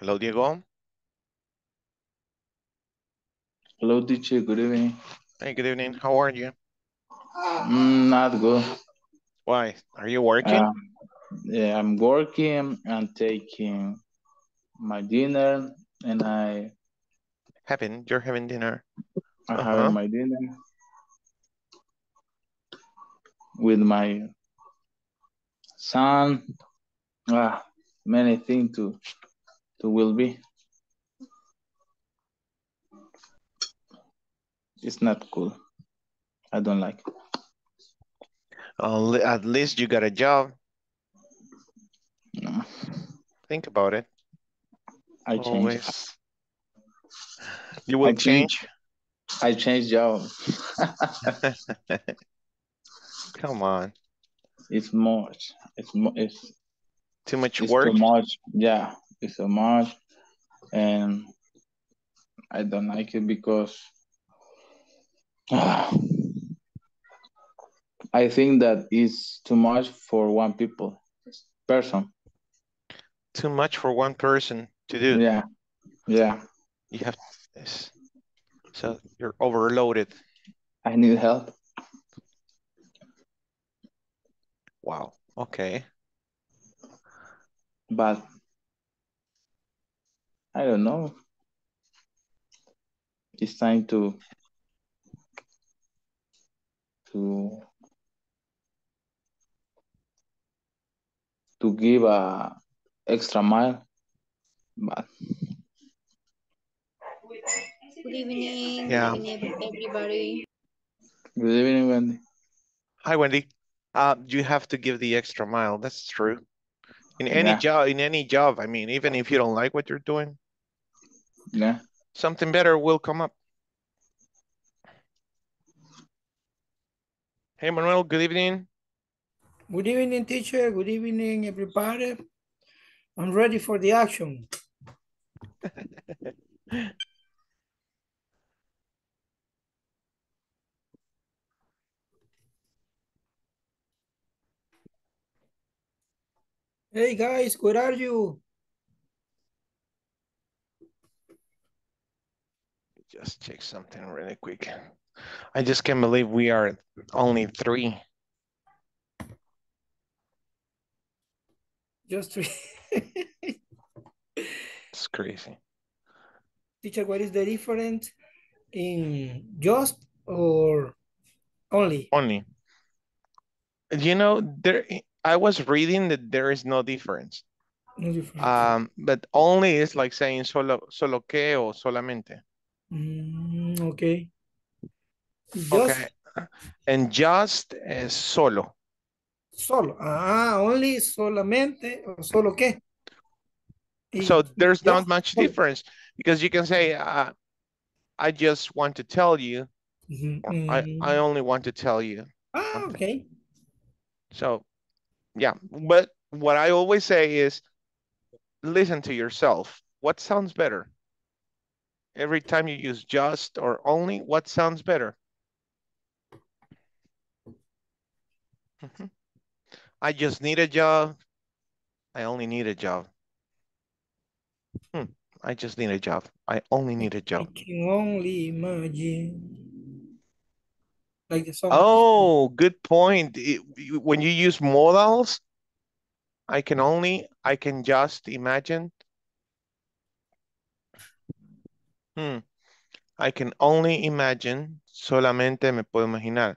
Hello, Diego. Hello, teacher. Good evening. Hey, good evening. How are you? Not good. Why? Are you working? Yeah, I'm working. I'm taking my dinner, and I... You're having dinner? I have my dinner with my son. Many things to will be. It's not cool. I don't like it. At least you got a job. No. Think about it. I change. Always. You will change? I change job. Come on. It's much. It's too much work. Too much. Yeah, it's so much, and I don't like it because I think that is too much for one person. Too much for one person to do. Yeah, yeah. You have this, so you're overloaded. I need help. Wow. Okay. But I don't know. It's time to give a extra mile. But good evening. Yeah. Good evening, everybody. Good evening, Wendy. Hi, Wendy. You have to give the extra mile. That's true. In any job, I mean, even if you don't like what you're doing, something better will come up. Hey, Manuel, good evening. Good evening, teacher. Good evening, everybody. I'm ready for the action. Hey guys, where are you? Just check something really quick. I just can't believe we are only 3. Just 3. It's crazy. Teacher, what is the difference in just or only? Only. You know, I was reading that there is no difference. No difference. But only is like saying solo que or solamente. Okay. Okay. And just is solo. Solo. Only solamente or solo que. So there's not much difference because you can say, I just want to tell you. Mm-hmm. I only want to tell you. Okay. So. Yeah, but what I always say is listen to yourself. What sounds better? Every time you use just or only, what sounds better? Mm-hmm. I just need a job. I only need a job. I just need a job. I only need a job. I can only imagine. Like the song. Oh, good point. When you use modals, I can just imagine. I can only imagine. Solamente me puedo imaginar.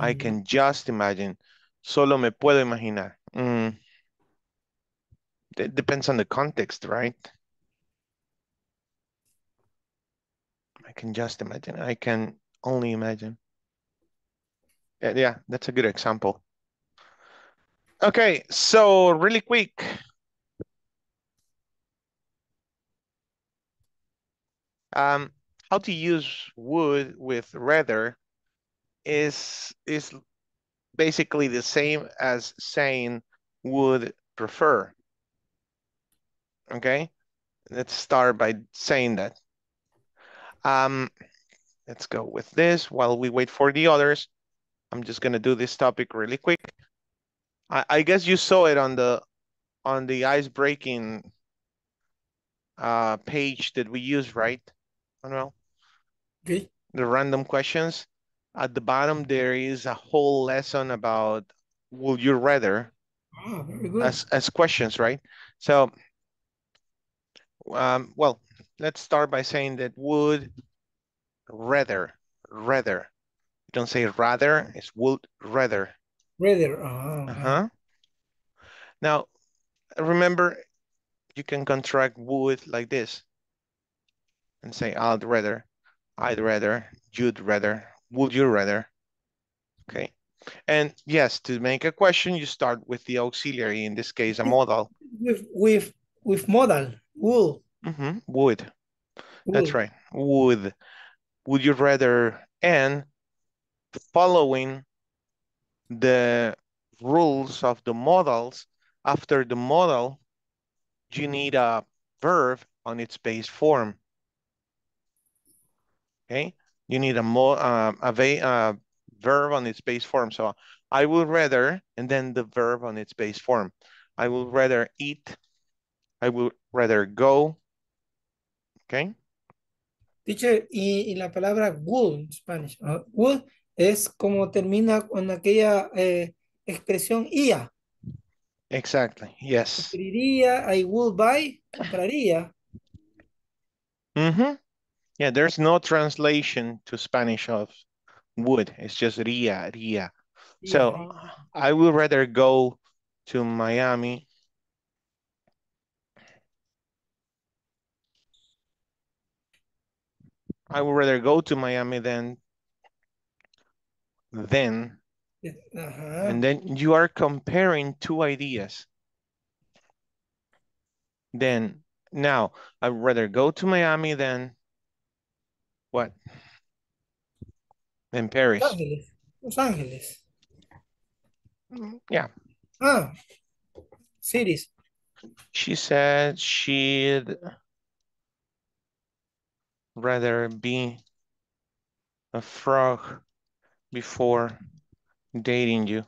I can just imagine. Solo me puedo imaginar. It depends on the context, right? I can just imagine. I can only imagine. Yeah, that's a good example. Okay, so really quick. How to use would with rather is basically the same as saying would prefer. Okay, let's start by saying that. Let's go with this while we wait for the others. I'm just gonna do this topic really quick. I guess you saw it on the ice breaking page that we use, right, Manuel? Okay. The random questions. At the bottom, there is a whole lesson about would you rather very good. As questions, right? So, well, let's start by saying that would rather. You don't say rather, it's would rather. Rather. Uh-huh. Now, remember, you can contract would like this and say I'd rather, I'd rather, you'd rather, would you rather, okay? And yes, to make a question, you start with the auxiliary, in this case, a modal. With modal, would. Mm-hmm. Would. Would. That's right, would. Would you rather, and following the rules of the modals, after the modal, you need a verb on its base form, okay? You need a verb on its base form. So I would rather, and then the verb on its base form. I would rather eat. I would rather go. Okay. Teacher, y la palabra would in Spanish. Would es como termina con aquella expresión ia. Exactly. Yes. I would buy. Compraría. Mm-hmm. Yeah, there's no translation to Spanish of would. It's just ría. Yeah. So I would rather go to Miami. I would rather go to Miami than. Uh-huh. And then you are comparing two ideas. Then, now, I'd rather go to Miami than. What? In Paris. Los Angeles. Yeah. Ah, cities. She said she'd rather be a frog before dating you.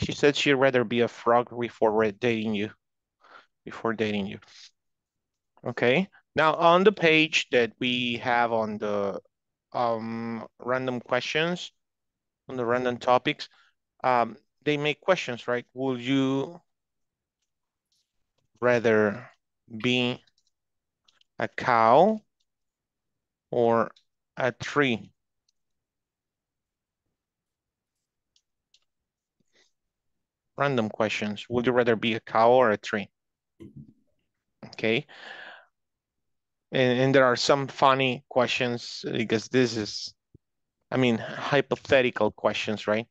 She said she'd rather be a frog before dating you. Okay, now on the page that we have on the random questions, on the random topics, they make questions, right? Would you rather be a cow or a tree? Random questions. Would you rather be a cow or a tree? Okay, and there are some funny questions because this is, I mean, hypothetical questions, right?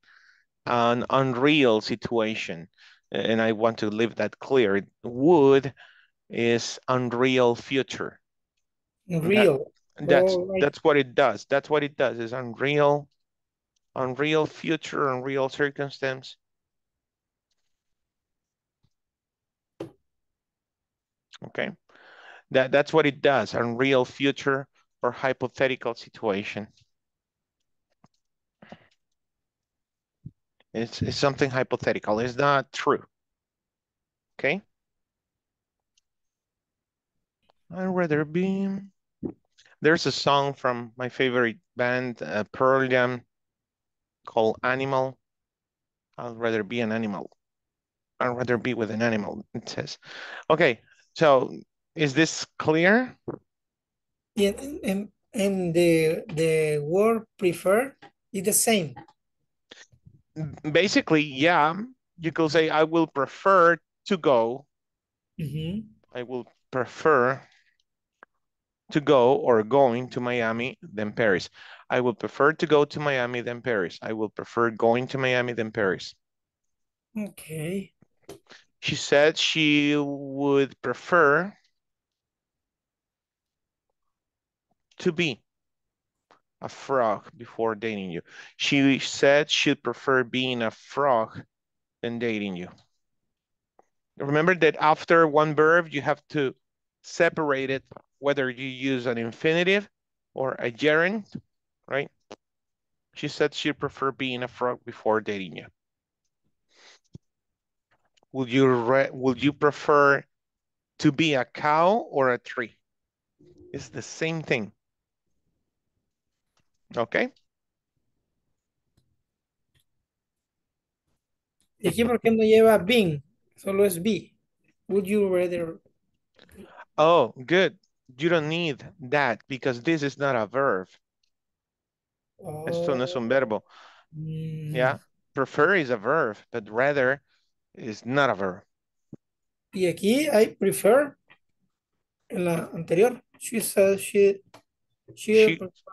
An unreal situation, and I want to leave that clear. Would is unreal future. Unreal. That's what it does. That's what it does. Is unreal future, unreal circumstance. Okay, that's what it does, unreal future or hypothetical situation. It's something hypothetical, it's not true, okay? I'd rather be, there's a song from my favorite band, Pearl Jam, called Animal. I'd rather be an animal. I'd rather be with an animal, it says. Okay. So is this clear? Yeah, and the word prefer is the same. Basically, yeah. You could say I will prefer to go. Mm-hmm. I will prefer to go or going to Miami than Paris. I will prefer to go to Miami than Paris. I will prefer going to Miami than Paris. Okay. She said she would prefer to be a frog before dating you. She said she'd prefer being a frog than dating you. Remember that after one verb, you have to separate it, whether you use an infinitive or a gerund, right? She said she'd prefer being a frog before dating you. would you prefer to be a cow or a tree? It's the same thing. Okay. Y aquí, ¿por qué no lleva being? Solo es be. Would you rather? Oh, good. You don't need that because this is not a verb. Oh. Esto no es un verbo. Mm. Yeah. Prefer is a verb, but rather is not a verb. Y aquí, I prefer. En la anterior, she said she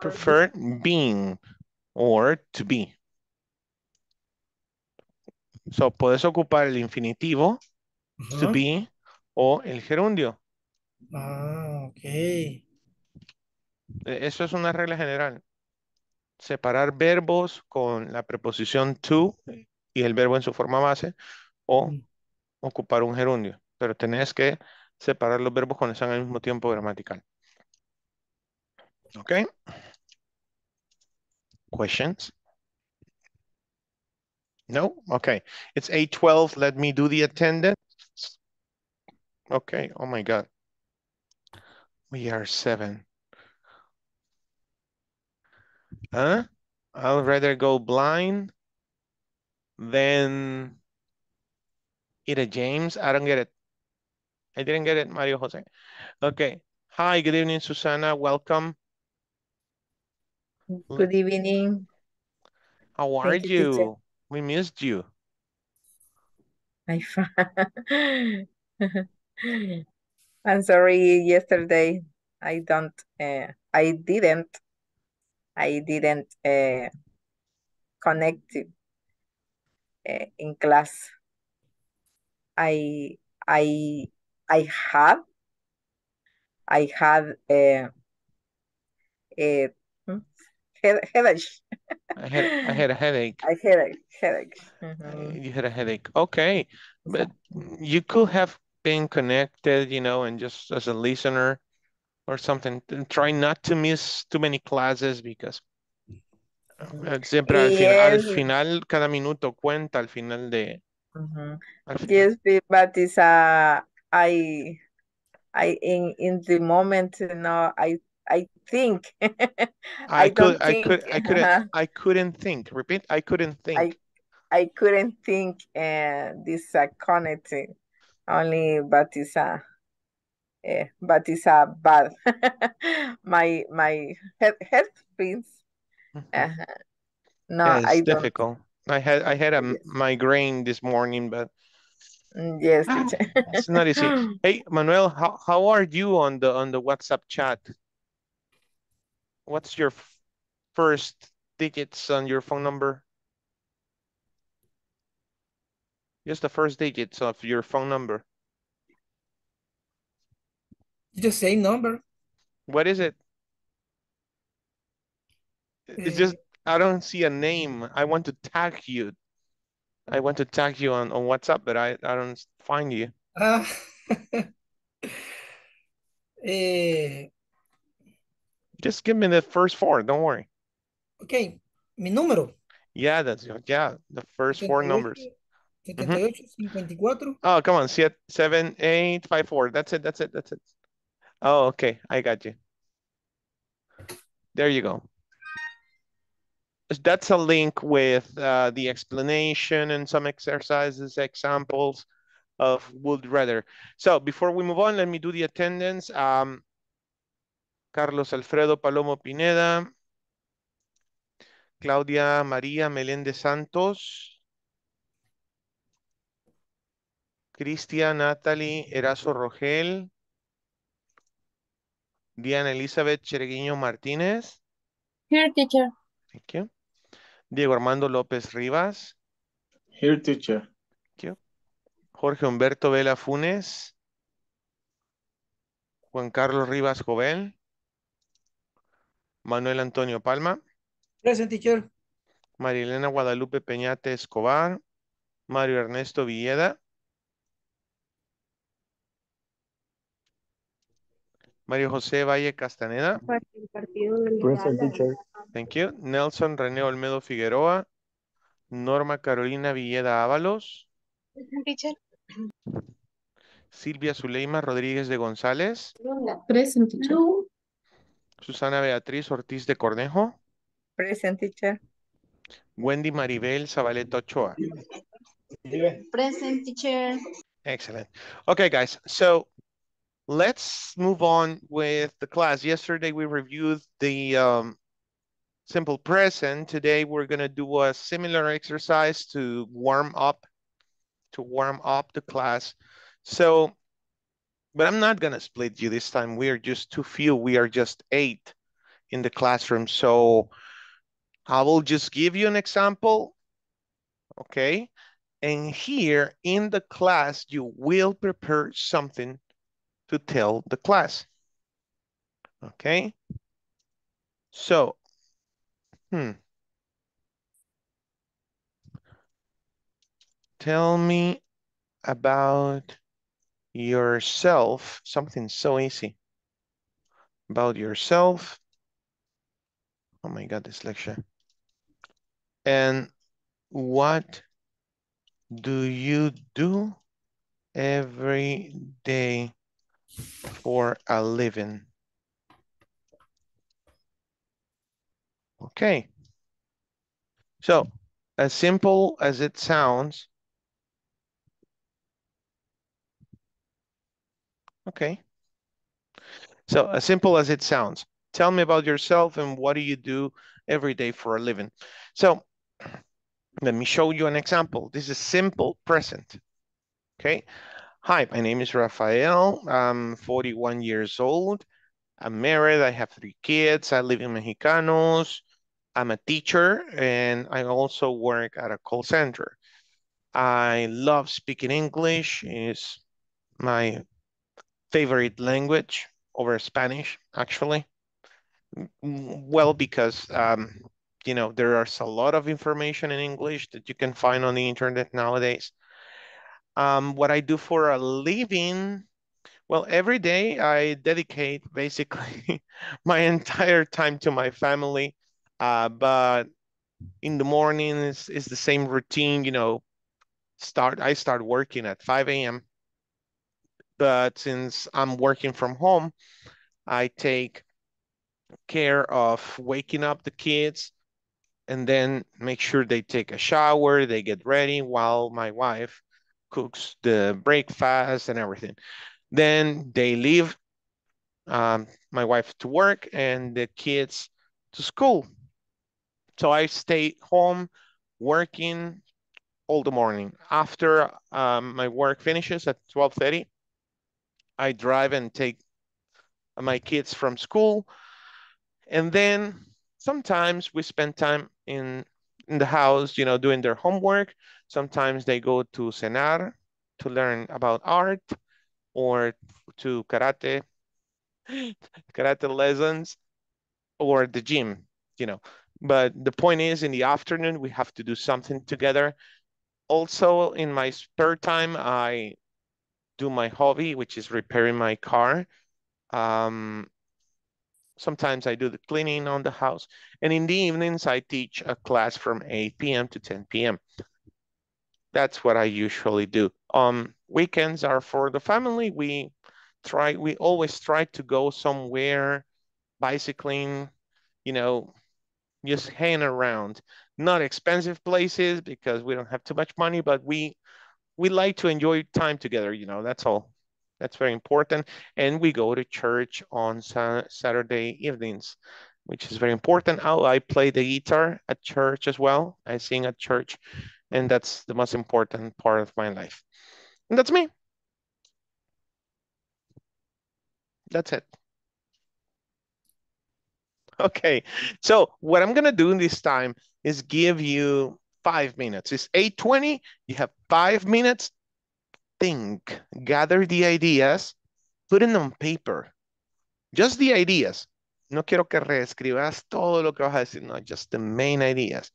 preferred being or to be. So, puedes ocupar el infinitivo, to be, o el gerundio. Ah, ok. Eso es una regla general. Separar verbos con la preposición to y el verbo en su forma base, o ocupar un gerundio. Pero tenés que separar los verbos cuando están al mismo tiempo gramatical. Ok. Questions? No? Okay. It's 8:12. Let me do the attendance. Okay. Oh my God. We are 7. Huh? I'd rather go blind than eat a James. I don't get it. I didn't get it, Mario Jose. Okay. Hi. Good evening, Susana. Welcome. Good evening. How are you? Teacher. We missed you. I'm sorry. Yesterday, I didn't connect in class. I had a headache. I had a headache. I had a headache. Mm-hmm. You had a headache. Okay. But you could have been connected, you know, and just as a listener or something. And try not to miss too many classes because siempre al final, cada minuto cuenta al final de... Mm-hmm. Al final. Yes, but it's in the moment, you know, I think I couldn't think. Repeat, I couldn't think. I couldn't think this connecting only but it's a bad my head feels. No, yeah, it's difficult. Don't. I had a migraine this morning, but yes, it's not easy. Hey, Manuel, how are you on the WhatsApp chat? What's your first digits on your phone number? Just the first digits of your phone number. The same number. What is it? It's just, I don't see a name. I want to tag you. I want to tag you on WhatsApp, but I don't find you. Just give me the first 4, don't worry. Okay, mi número. Yeah, that's good. Yeah, the first 4 numbers. 78, 54. Oh, come on, 7854. That's it. Oh, okay, I got you. There you go. That's a link with the explanation and some exercises, examples of would rather. So before we move on, let me do the attendance. Carlos Alfredo Palomo Pineda, Claudia María Meléndez Santos, Cristian Natalie Erazo Rogel, Diana Elizabeth Chereguiño Martínez. Here, teacher. Thank you. Diego Armando López Rivas. Here, teacher. Thank you. Jorge Humberto Vela Funes. Juan Carlos Rivas Jovel. Manuel Antonio Palma. Present, teacher. Marilena Guadalupe Peñate Escobar. Mario Ernesto Villeda. Mario José Valle Castaneda. Present, teacher. Thank you. Nelson René Olmedo Figueroa. Norma Carolina Villeda Ábalos. Present, teacher. Silvia Zuleima Rodríguez de González. Present, teacher. Susana Beatriz Ortiz de Cornejo. Present, teacher. Wendy Maribel Zabaleta Ochoa. Present, teacher. Excellent. Okay, guys. So let's move on with the class. Yesterday we reviewed the simple present. Today we're going to do a similar exercise to warm up the class. So, but I'm not going to split you this time. We are just too few. We are just 8 in the classroom. So I will just give you an example. Okay. And here in the class, you will prepare something to tell the class. Okay. So, tell me about yourself, something so easy. About yourself. Oh my God, this lecture. And what do you do every day for a living? Okay. So, as simple as it sounds. Okay. So, as simple as it sounds. Tell me about yourself and what do you do every day for a living. So, let me show you an example. This is simple present. Okay. Hi, my name is Rafael. I'm 41 years old. I'm married. I have 3 kids. I live in Mexicanos. I'm a teacher and I also work at a call center. I love speaking English. It's my favorite language over Spanish, actually. Well, because you know, there is a lot of information in English that you can find on the internet nowadays. What I do for a living, well, every day I dedicate basically my entire time to my family. But in the morning it's the same routine, you know. I start working at 5 a.m. But since I'm working from home, I take care of waking up the kids and then make sure they take a shower, they get ready while my wife cooks the breakfast and everything. Then they leave my wife to work and the kids to school. So I stay home working all the morning. After my work finishes at 12:30, I drive and take my kids from school. And then sometimes we spend time in the house, you know, doing their homework. Sometimes they go to cenar to learn about art or to karate lessons or the gym, you know. But the point is, in the afternoon, we have to do something together. Also, in my spare time, I do my hobby, which is repairing my car. Sometimes I do the cleaning on the house. And in the evenings, I teach a class from 8 p.m. to 10 p.m. That's what I usually do. Weekends are for the family. We always try to go somewhere, bicycling, you know, just hang around. Not expensive places because we don't have too much money, but we like to enjoy time together, you know, that's all. That's very important. And we go to church on Saturday evenings, which is very important. Oh, I play the guitar at church as well. I sing at church. And that's the most important part of my life. And that's me. That's it. Okay. So what I'm going to do this time is give you 5 minutes. It's 8:20. You have 5 minutes. Think, gather the ideas, put it on paper. Just the ideas. No quiero que reescribas todo lo que vas a decir. No, just the main ideas.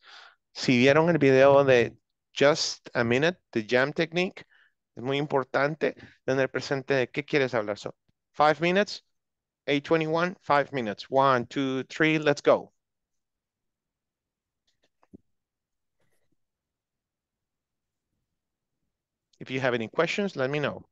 Si vieron el video de Just a Minute, the jam technique, es muy importante tener presente de qué quieres hablar. So, 5 minutes, 8:21, 5 minutes. 1, 2, 3, let's go. If you have any questions, let me know.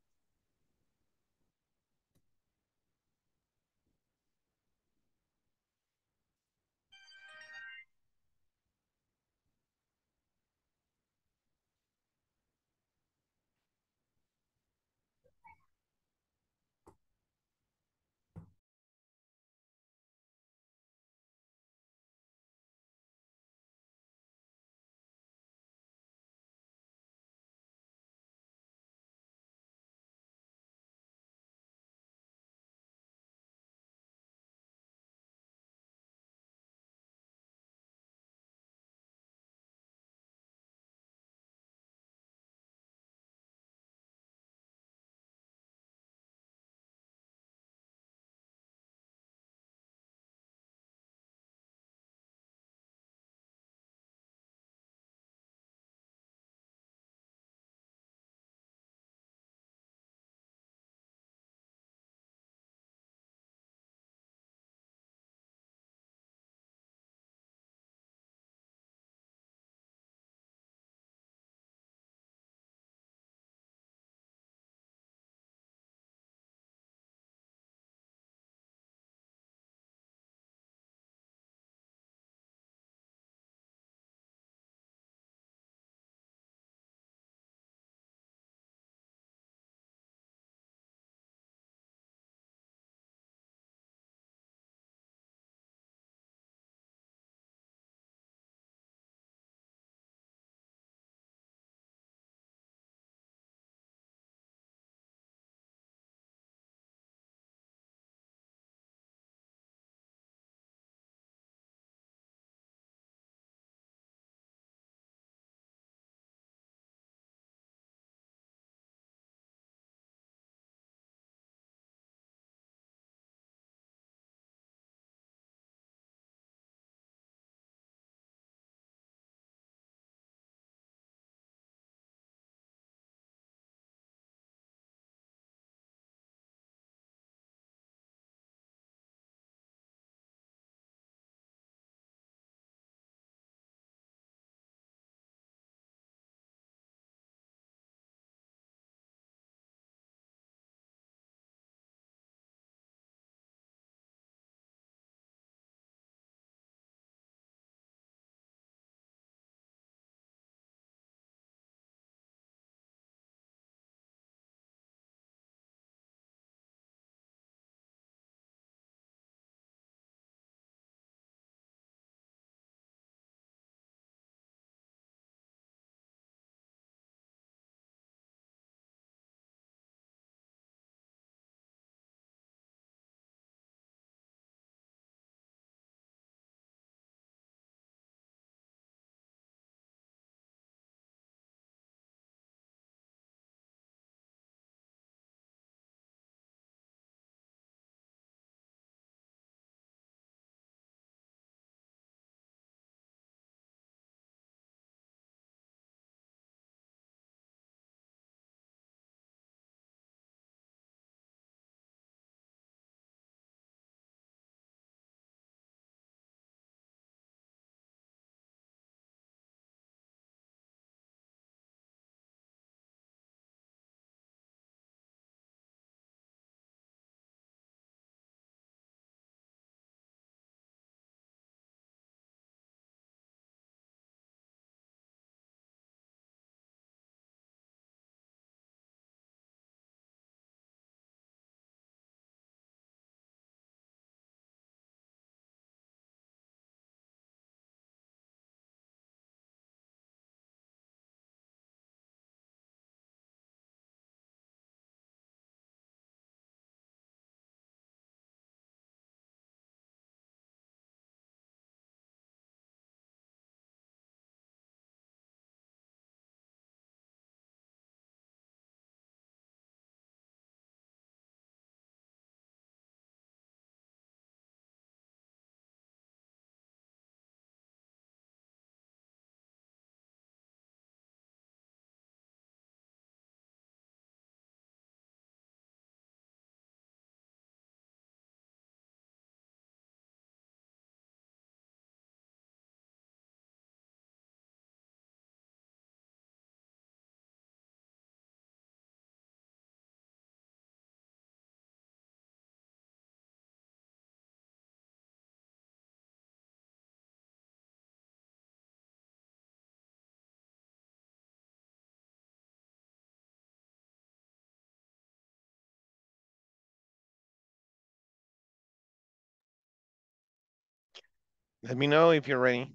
Let me know if you're ready.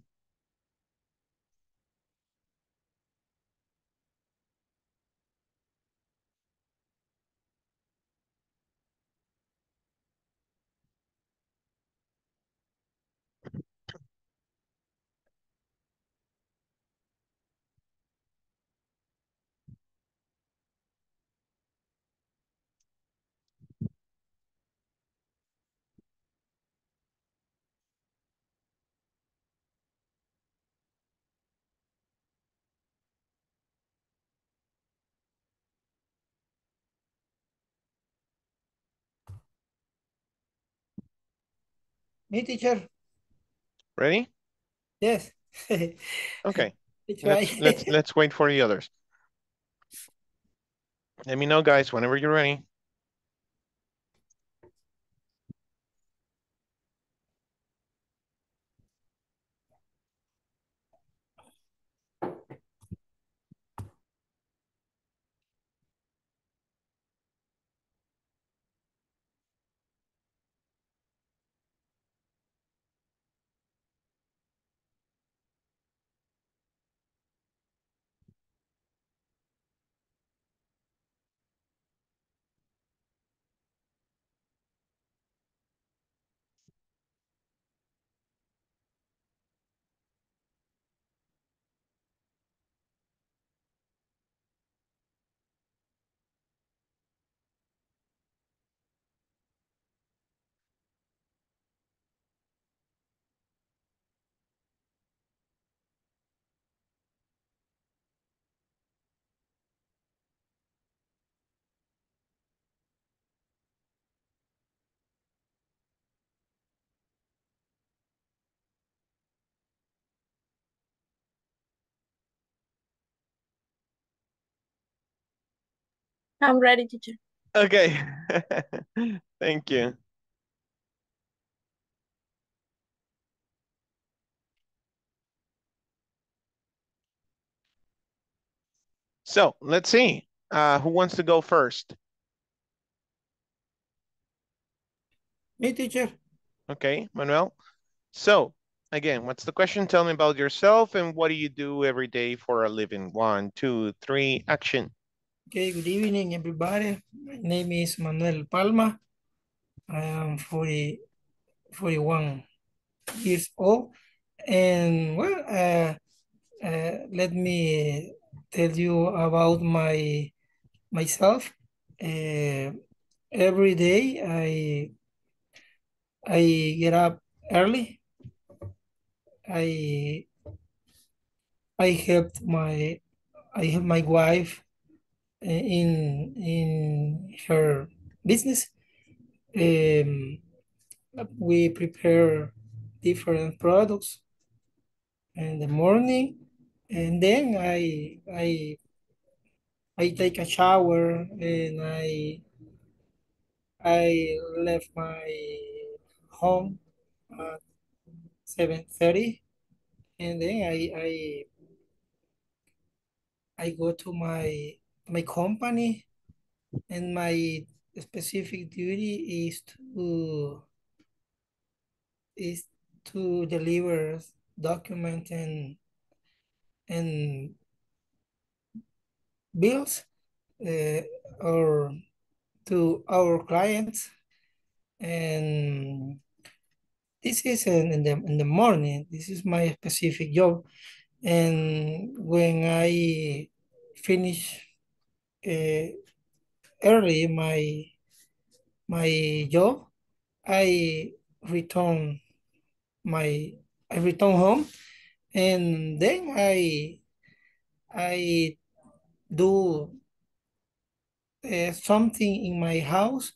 Me, teacher. Ready? Yes. Okay. Let's wait for the others. Let me know, guys, whenever you're ready. I'm ready, teacher. Okay. Thank you. So let's see. Who wants to go first? Me, teacher. Okay, Manuel. So again, what's the question? Tell me about yourself and what do you do every day for a living? 1, 2, 3, action. Okay, good evening, everybody. My name is Manuel Palma. I am 41 years old. And well, let me tell you about myself. Every day I get up early. I help my wife in her business. We prepare different products in the morning, and then I take a shower, and I left my home at 7:30, and then I go to my company, and my specific duty is to deliver documents and bills or to our clients. And this is in the morning. This is my specific job. And when I finish early my job, I return home, and then I do something in my house.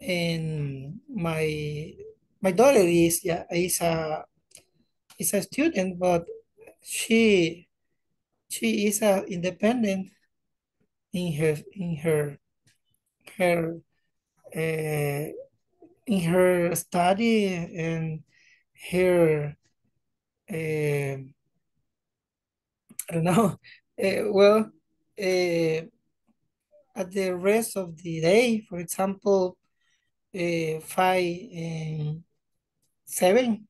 And my daughter is a student, but she is a independent in her study and her I don't know. At the rest of the day, for example, 5 and 7,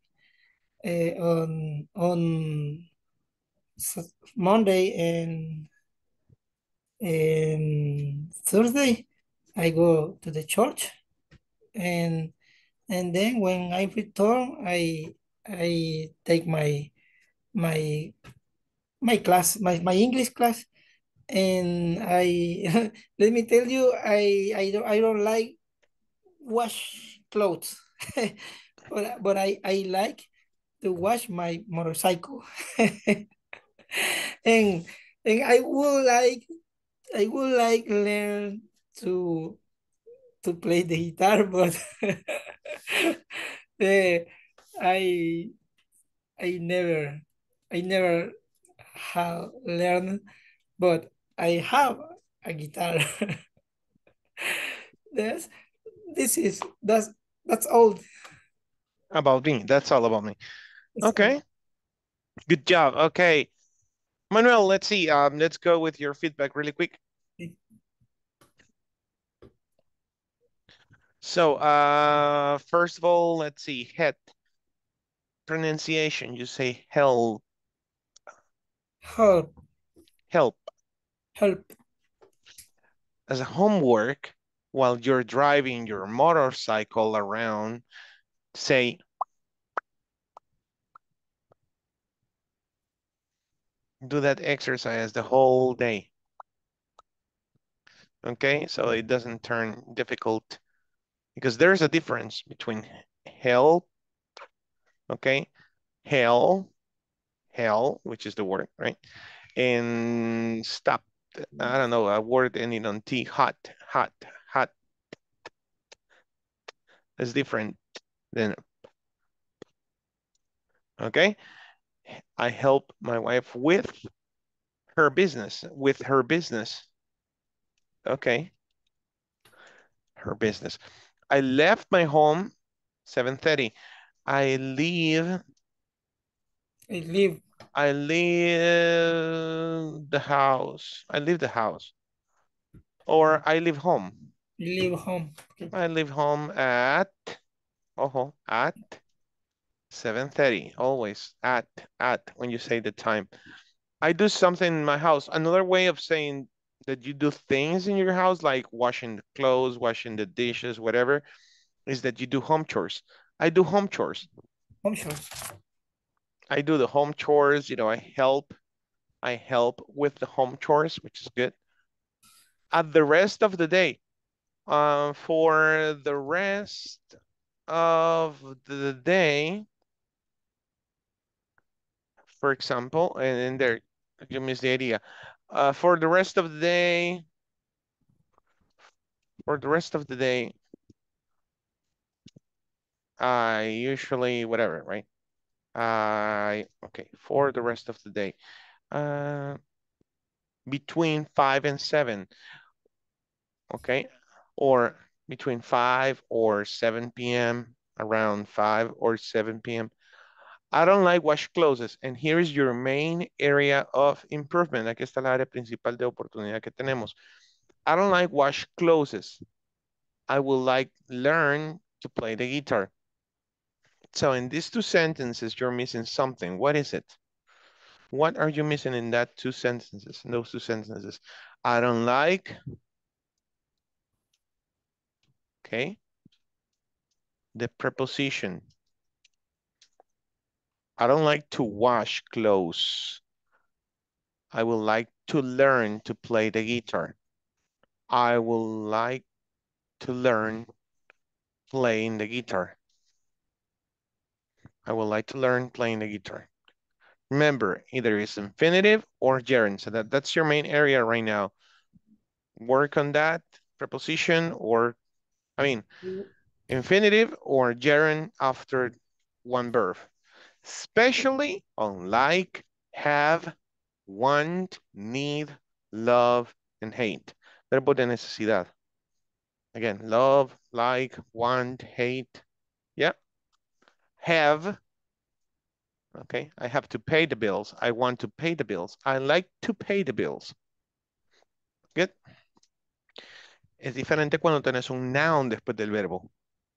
on Monday and Thursday, I go to the church, and then when I return, I take my class, my English class, and I let me tell you, I don't like wash clothes, but I like to wash my motorcycle, and I would like learn to play the guitar, but I never have learned, but I have a guitar. That's all about me. That's all about me. Okay. Good job. Okay. Manuel, let's see. Let's go with your feedback really quick. So, first of all, let's see. Head pronunciation. You say help. Help. Help. Help. As a homework, while you're driving your motorcycle around, say. Do that exercise the whole day. Okay, so it doesn't turn difficult because there's a difference between help, okay, hell, which is the word, right? And stop, I don't know, a word ending on T, hot. That's different than, okay? I help my wife with her business. Okay. Her business. I left my home 7:30. I leave the house. I leave the house. Or I leave home. You leave home. I leave home at 7:30, always at when you say the time. I do something in my house. Another way of saying that you do things in your house, like washing the clothes, washing the dishes, whatever, is that you do home chores. I do home chores. Home chores. I do the home chores, you know, I help with the home chores, which is good. At the rest of the day, for the rest of the day, for example, and there you miss the idea. For the rest of the day, I usually whatever, right? For the rest of the day, between 5 and 7, okay, or between 5 or 7 p.m., around 5 or 7 p.m. I don't like wash clothes, and here is your main area of improvement. Aquí está la área principal de oportunidad que tenemos. I don't like wash clothes. I would like learn to play the guitar. So in these two sentences, you're missing something. What is it? What are you missing in that two sentences? In those two sentences, I don't like. Okay, the preposition. I don't like to wash clothes. I would like to learn to play the guitar. I would like to learn playing the guitar. I would like to learn playing the guitar. Remember, either it's infinitive or gerund. So that's your main area right now. Work on that preposition infinitive or gerund after one verb. Especially on like, have, want, need, love, and hate. Verbo de necesidad. Again, love, like, want, hate. Yeah. Have. Okay, I have to pay the bills. I want to pay the bills. I like to pay the bills. Good. Es diferente cuando tenés un noun después del verbo.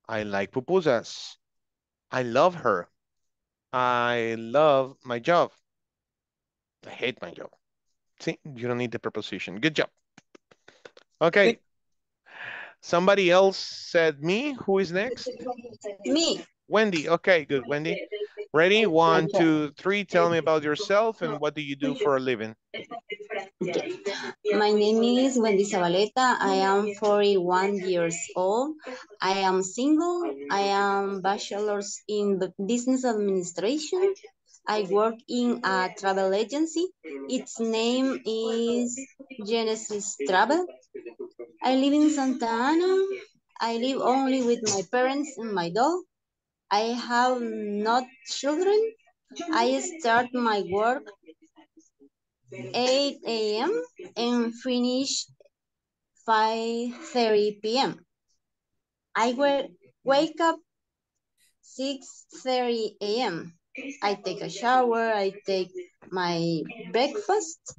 I like pupusas. I love her. I love my job. I hate my job. See, you don't need the preposition. Good job. Okay. Somebody else said me. Who is next? Me. Wendy. Okay, good, Wendy. Ready? 1, 2, 3. Tell me about yourself and what do you do for a living? Okay. My name is Wendy Zabaleta. I am 41 years old. I am single. I am bachelor's in business administration. I work in a travel agency. Its name is Genesis Travel. I live in Santa Ana. I live only with my parents and my dog. I have no children. I start my work 8 a.m. and finish 5:30 p.m. I wake up 6:30 a.m. I take a shower. I take my breakfast.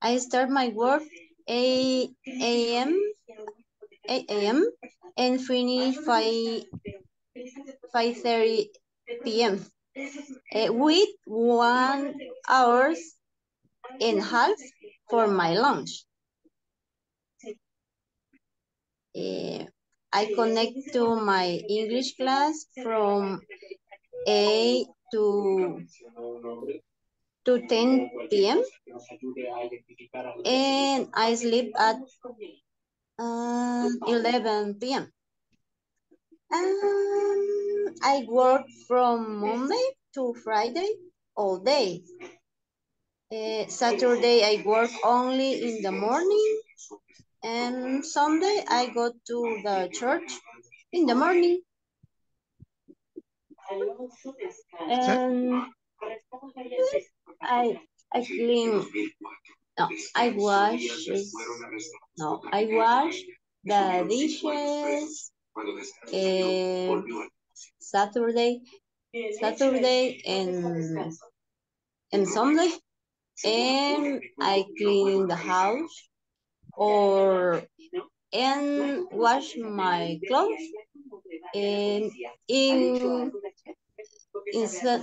I start my work 8 a.m. and finish 5:30 p.m. With 1.5 hours for my lunch. I connect to my English class from 8 to 10 p.m. and I sleep at 11 p.m. I work from Monday to Friday all day. Saturday I work only in the morning, and Sunday I go to the church in the morning. And I clean. No, I wash the dishes. Saturday and Sunday, and I clean the house and wash my clothes, and in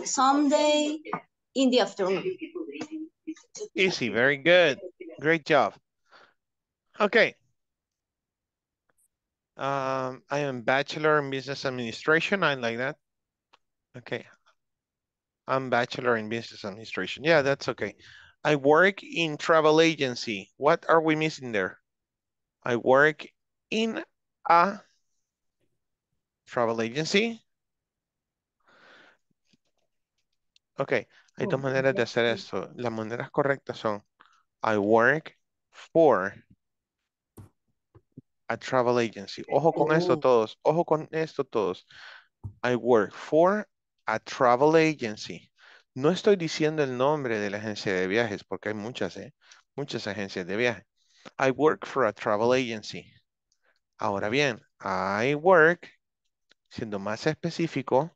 Sunday in the afternoon. Easy, very good, great job. Okay. I am bachelor in business administration. I like that. Okay. I'm bachelor in business administration. Yeah, that's okay. I work in travel agency. What are we missing there? I work in a travel agency. Okay. Hay dos maneras de hacer eso. Las maneras correctas son I work for a travel agency. Ojo con esto todos. Ojo con esto todos. I work for a travel agency. No estoy diciendo el nombre de la agencia de viajes porque hay muchas, muchas agencias de viaje. I work for a travel agency. Ahora bien, I work, siendo más específico,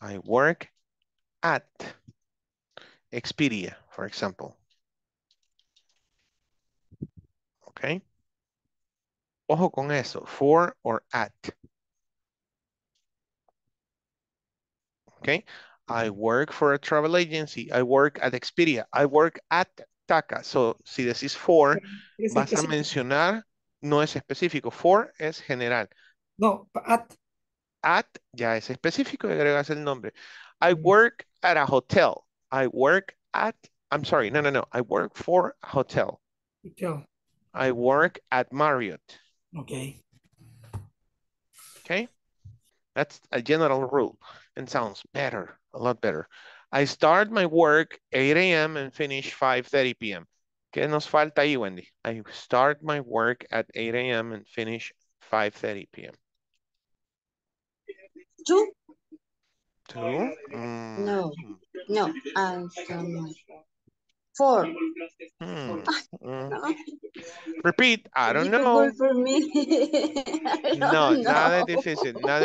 I work at Expedia, for example. Okay. Ojo con eso, for or at. Okay, I work for a travel agency. I work at Expedia. I work at TACA. So, si decís for, es vas específico. A mencionar, no es específico. For es general. No, at. At ya es específico y agregas el nombre. I work at a hotel. I work at, I'm sorry, no. I work for a hotel. Hotel. I work at Marriott. Okay. Okay. That's a general rule and sounds better, a lot better. I start my work 8 a.m. and finish 5:30 p.m. ¿Qué nos falta ahí, Wendy? I start my work at 8 a.m. and finish 5:30 p.m. Two? No, I don't. Four. No. Repeat, I don't know. For me. I don't know. Nada es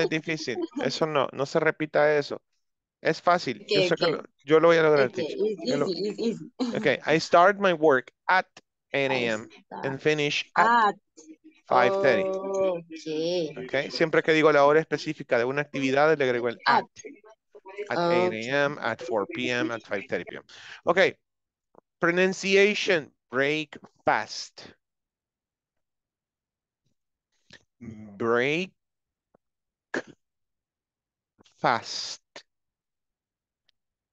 difícil. Eso no se repita eso. Es fácil. Okay, yo lo voy a lograr. Okay, it's easy. Okay, I start my work at 8 a.m. and finish at 5:30. Sí. Okay. Siempre que digo la hora específica de una actividad, le agrego el at. At 8 a.m., at 4 p.m., at 5:30 p.m. Okay. Pronunciation. Break fast. Break fast.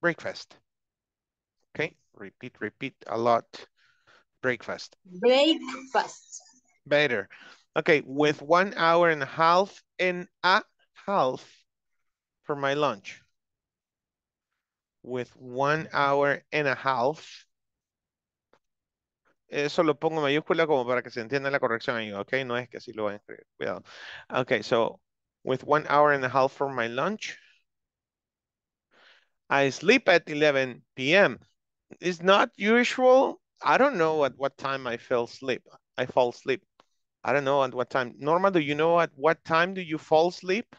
Breakfast. Okay. Repeat a lot. Breakfast. Breakfast. Better. Okay. With 1 hour and a half for my lunch. With 1 hour and a half. Eso lo pongo en mayúscula como para que se entienda la corrección ahí, ok? No es que así lo van a escribir. Cuidado. Okay, so with 1 hour and a half for my lunch, I sleep at 11 p.m. It's not usual. I don't know at what time I fell asleep. I fall asleep. I don't know at what time. Norma, do you know at what time do you fall asleep?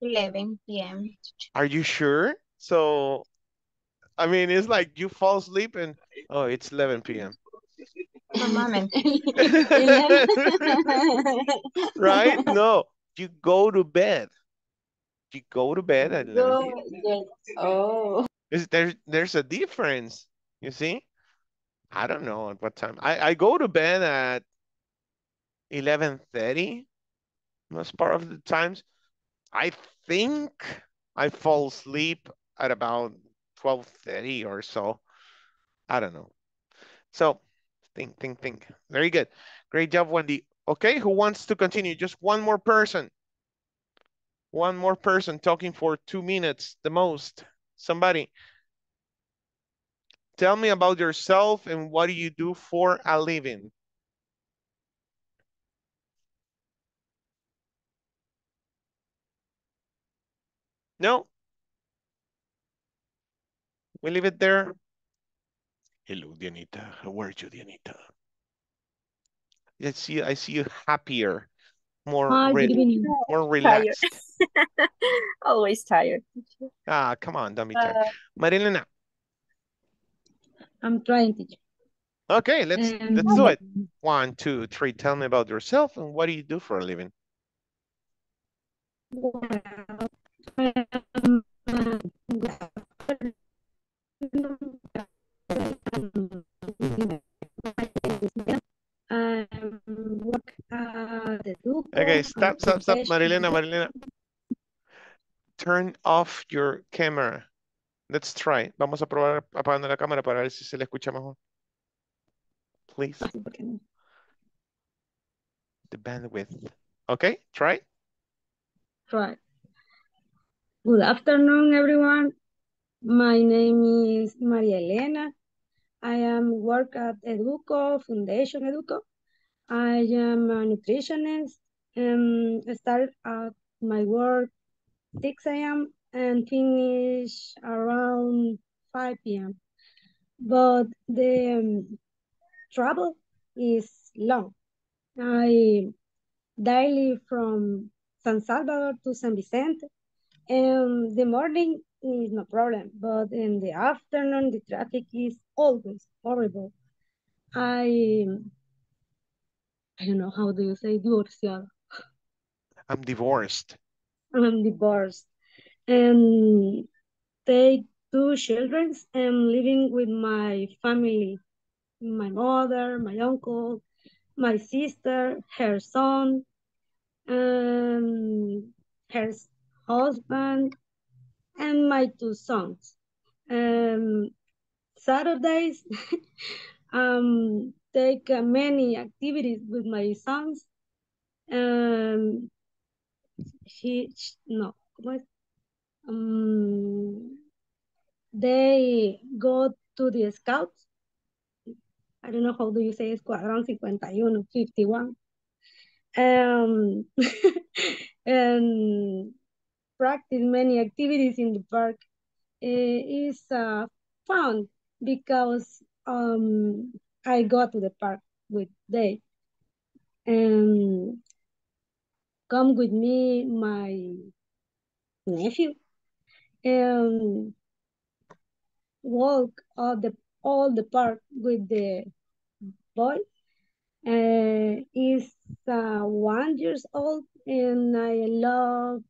11 p.m. Are you sure? So, I mean, it's like you fall asleep and, oh, it's 11 p.m. Right? No, you go to bed. You go to bed at 11 p.m. Oh. There's a difference, you see? I don't know at what time. I go to bed at 11:30 most part of the times. I think I fall asleep at about 12:30 or so. I don't know. So think. Very good. Great job, Wendy. Okay, who wants to continue? Just one more person. One more person talking for 2 minutes the most. Somebody. Tell me about yourself and what do you do for a living? No? We leave it there. Hello, Dianita. How are you, Dianita? I see you happier, more relaxed. Tired. Always tired. Ah, come on, don't be tired. Marilena. I'm trying to. Okay, let's do it. 1, 2, 3. Tell me about yourself and what do you do for a living? Okay, stop, Marilena. Turn off your camera. Let's try. Vamos a probar apagando la cámara para ver si se le escucha mejor. Please. The bandwidth. Okay, try. Good afternoon, everyone. My name is Maria Elena. I am work at Educo, Foundation Educo. I am a nutritionist. I start at my work 6 a.m. and finish around 5 p.m. But the travel is long. I daily from Sansalvador to San Vicente. And the morning is no problem, but in the afternoon, the traffic is always horrible. I don't know, how do you say divorciado? I'm divorced. And take 2 children and living with my family, my mother, my uncle, my sister, her son, her husband, and my 2 sons. Saturdays, take many activities with my sons. They go to the scouts. I don't know how do you say Escuadrón 51. And practice many activities in the park. It is fun because I go to the park with them. And come with me, my nephew, and walk all the park with the boy. He's 1 years old, and I love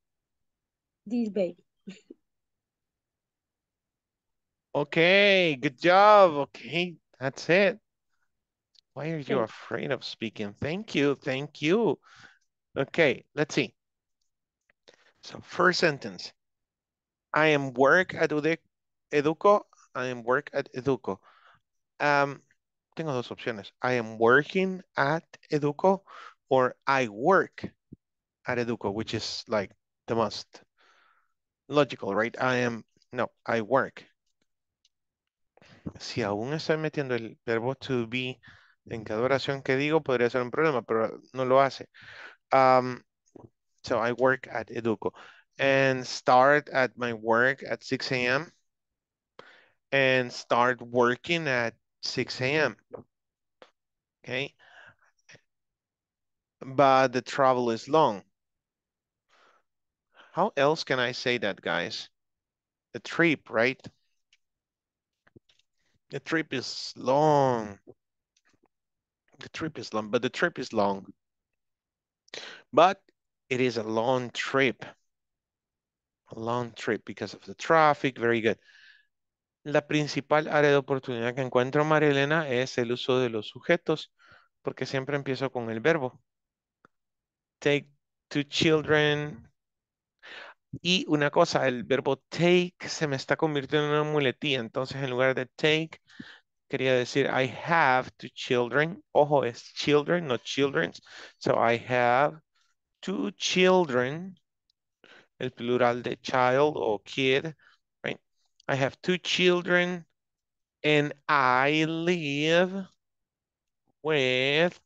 this baby. Okay, good job. Okay, that's it. Why are you afraid of speaking? Thank you, thank you. Okay, let's see. So first sentence. I am work at Educo. Tengo dos opciones. I am working at Educo, or I work at Educo, which is like the most logical, right? I work. Si aún estoy metiendo el verbo to be en cada oración que digo, podría ser un problema, pero no lo hace. So I work at Educo and start at my work at 6 a.m. and start working at 6 a.m. Okay. But the travel is long. How else can I say that, guys? The trip, right? The trip is long. The trip is long, but the trip is long. But it is a long trip. A long trip because of the traffic. Very good. La principal área de oportunidad que encuentro, María Elena, es el uso de los sujetos, porque siempre empiezo con el verbo. Take two children. Y una cosa, el verbo take se me está convirtiendo en una muletilla. Entonces, en lugar de take, quería decir I have two children. Ojo, es children, no children. So, I have two children. El plural de child o kid. I have two children and I live with,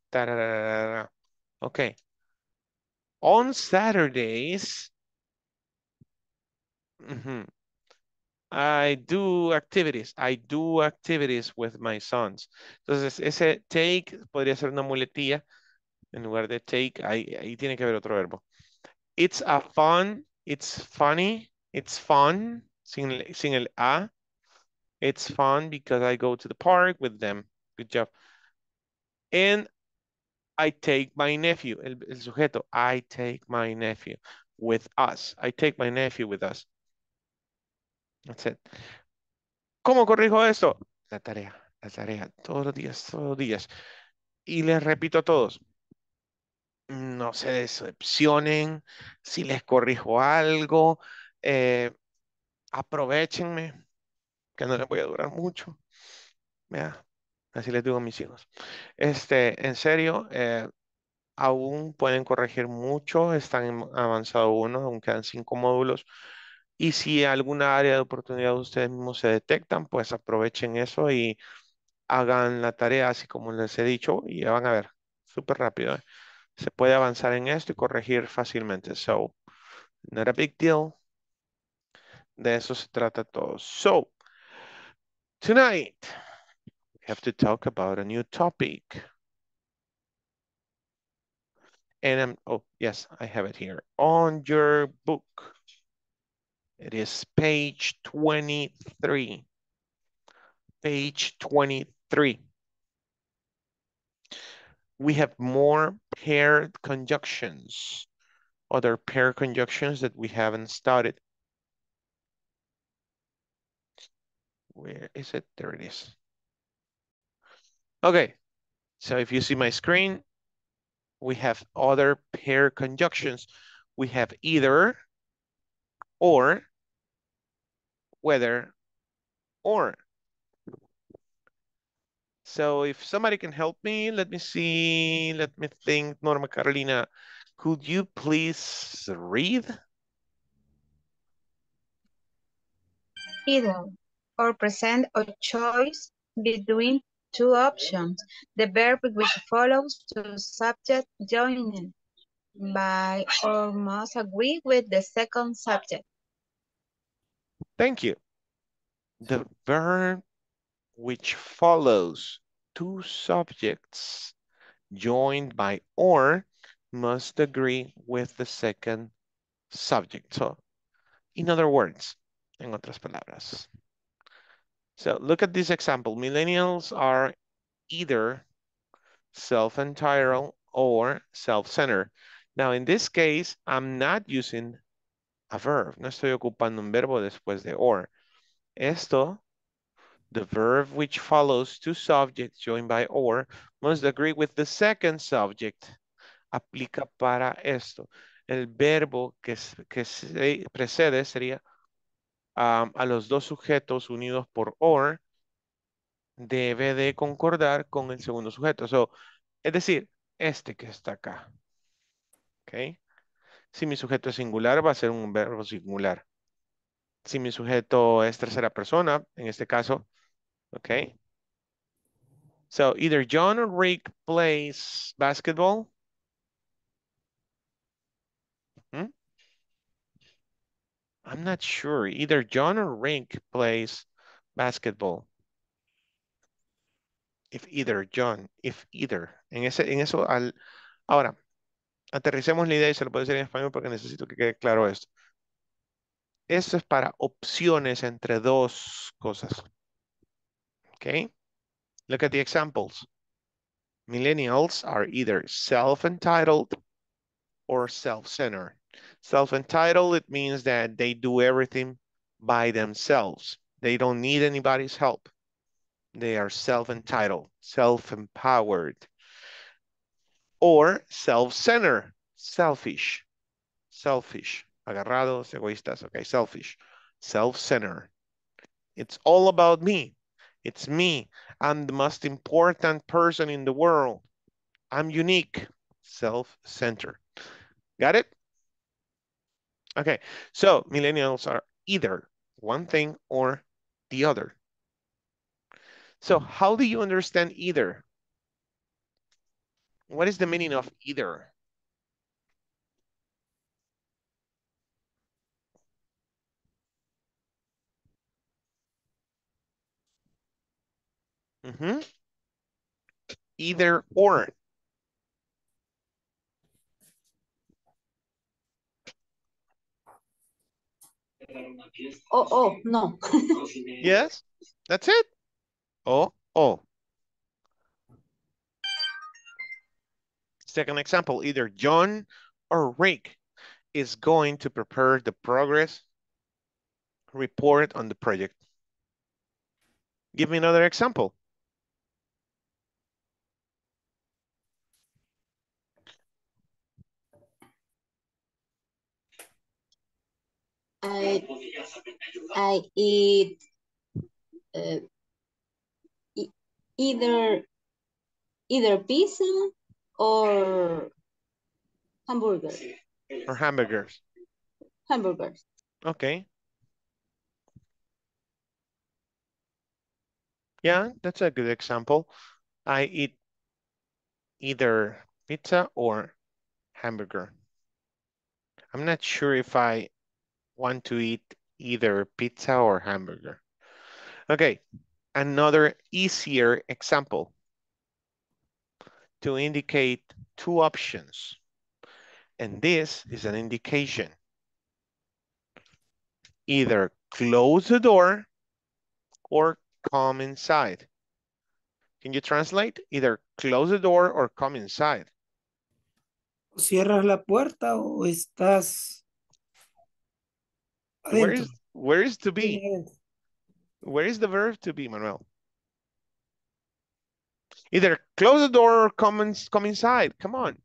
okay, on Saturdays, I do activities with my sons. Entonces, ese take podría ser una muletilla. En lugar de take, ahí tiene que haber otro verbo. It's a fun, it's funny, it's fun. Sin el a. It's fun because I go to the park with them. Good job. And I take my nephew. El sujeto. I take my nephew with us. I take my nephew with us. That's it. ¿Cómo corrijo esto? La tarea. La tarea. Todos los días. Todos los días. Y les repito a todos. No se decepcionen. Si les corrijo algo. Aprovechenme, que no les voy a durar mucho. ¿Ya? Así les digo a mis hijos. En serio, aún pueden corregir mucho. Están en avanzado 1, aún quedan 5 módulos. Y si alguna área de oportunidad ustedes mismos se detectan, pues aprovechen eso y hagan la tarea así como les he dicho. Y ya van a ver, súper rápido. Se puede avanzar en esto y corregir fácilmente. So, not a big deal. De eso se trata todo. So, tonight, we have to talk about a new topic. And oh, yes, I have it here. On your book. It is page 23. Page 23. We have more paired conjunctions. Other pair conjunctions that we haven't studied. Where is it? There it is. Okay, so if you see my screen, we have other pair conjunctions. We have either, or, whether, or. So if somebody can help me, let me see, let me think. Norma Carolina, could you please read? Either. Or present a choice between two options. The verb which follows to subject joining by or must agree with the second subject. Thank you. The verb which follows two subjects joined by or must agree with the second subject. So, in other words, en otras palabras. So look at this example. Millennials are either self-entitled, or self-centered. Now, in this case, I'm not using a verb. No estoy ocupando un verbo después de or. Esto, the verb which follows two subjects joined by or, must agree with the second subject. Aplica para esto. El verbo que se precede sería a los dos sujetos unidos por or, debe de concordar con el segundo sujeto. So, es decir, este que está acá. Okay. Si mi sujeto es singular, va a ser un verbo singular. Si mi sujeto es tercera persona, en este caso, okay. So, either John or Rick plays basketball. I'm not sure. Either John or Rick plays basketball. If either. En eso. Ahora, aterricemos la idea y se lo puedo decir en español porque necesito que quede claro esto. Esto es para opciones entre dos cosas. Okay? Look at the examples. Millennials are either self-entitled or self-centered. Self-entitled, it means that they do everything by themselves. They don't need anybody's help. They are self-entitled, self-empowered. Or self-centered, selfish. Agarrados, egoístas, okay, selfish. Self-centered. It's all about me. It's me. I'm the most important person in the world. I'm unique. Self-centered. Got it? Okay, so millennials are either one thing or the other. So how do you understand either? What is the meaning of either? Either or. Oh, no. Yes, that's it. Oh. Second example, either John or Rick is going to prepare the progress report on the project. Give me another example. I eat either pizza or hamburger. Or hamburgers. Hamburgers. Okay. Yeah, that's a good example. I eat either pizza or hamburger. I'm not sure if I want to eat either pizza or hamburger. Okay, another easier example to indicate two options. And this is an indication. Either close the door or come inside. Can you translate? Either close the door or come inside. ¿Cierras la puerta o estás? Where is to be? Where is the verb to be, Manuel? Either close the door or come inside. Come on.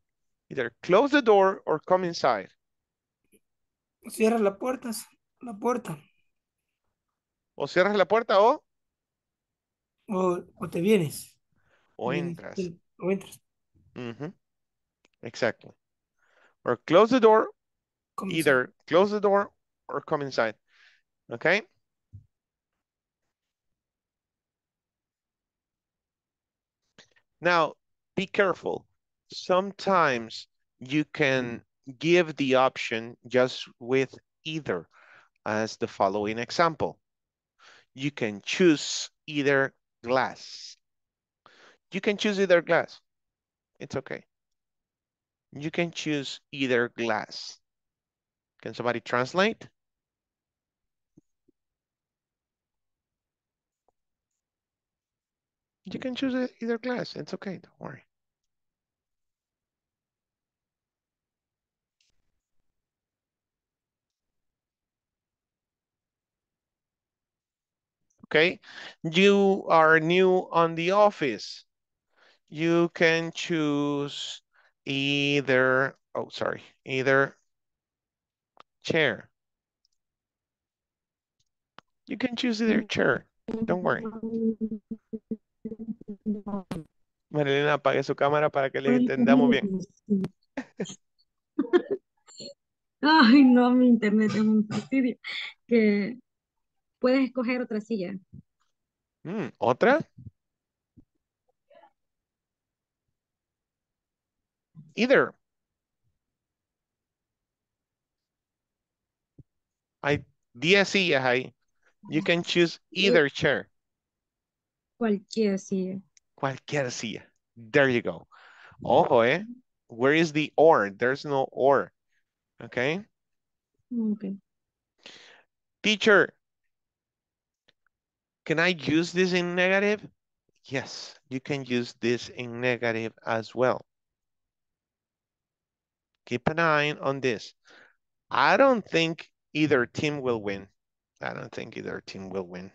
Either close the door or come inside. Cierra la puerta. O cierras la puerta o? O te vienes. O entras. O entras. Exactly. Or close the door. Come either inside. Close the door or come inside. Okay. Now, be careful. Sometimes you can give the option just with either, as the following example. You can choose either glass. You can choose either glass. It's okay. You can choose either glass. Can somebody translate? You can choose either class. It's okay, don't worry. okay? You are new on the office. You can choose either, oh, sorry, either chair. You can choose either chair, don't worry. Marilena, apague su cámara para que les entendamos bien. Ay, no, mi internet es un fastidio. Que puedes escoger otra silla. ¿Otra? Either. Hay 10 sillas ahí. You can choose either chair. Cualquier silla. Cualquier silla. There you go. Ojo, eh. Where is the or? There's no or. Okay. Okay. Teacher, can I use this in negative? Yes, you can use this in negative as well. Keep an eye on this. I don't think either team will win. I don't think either team will win.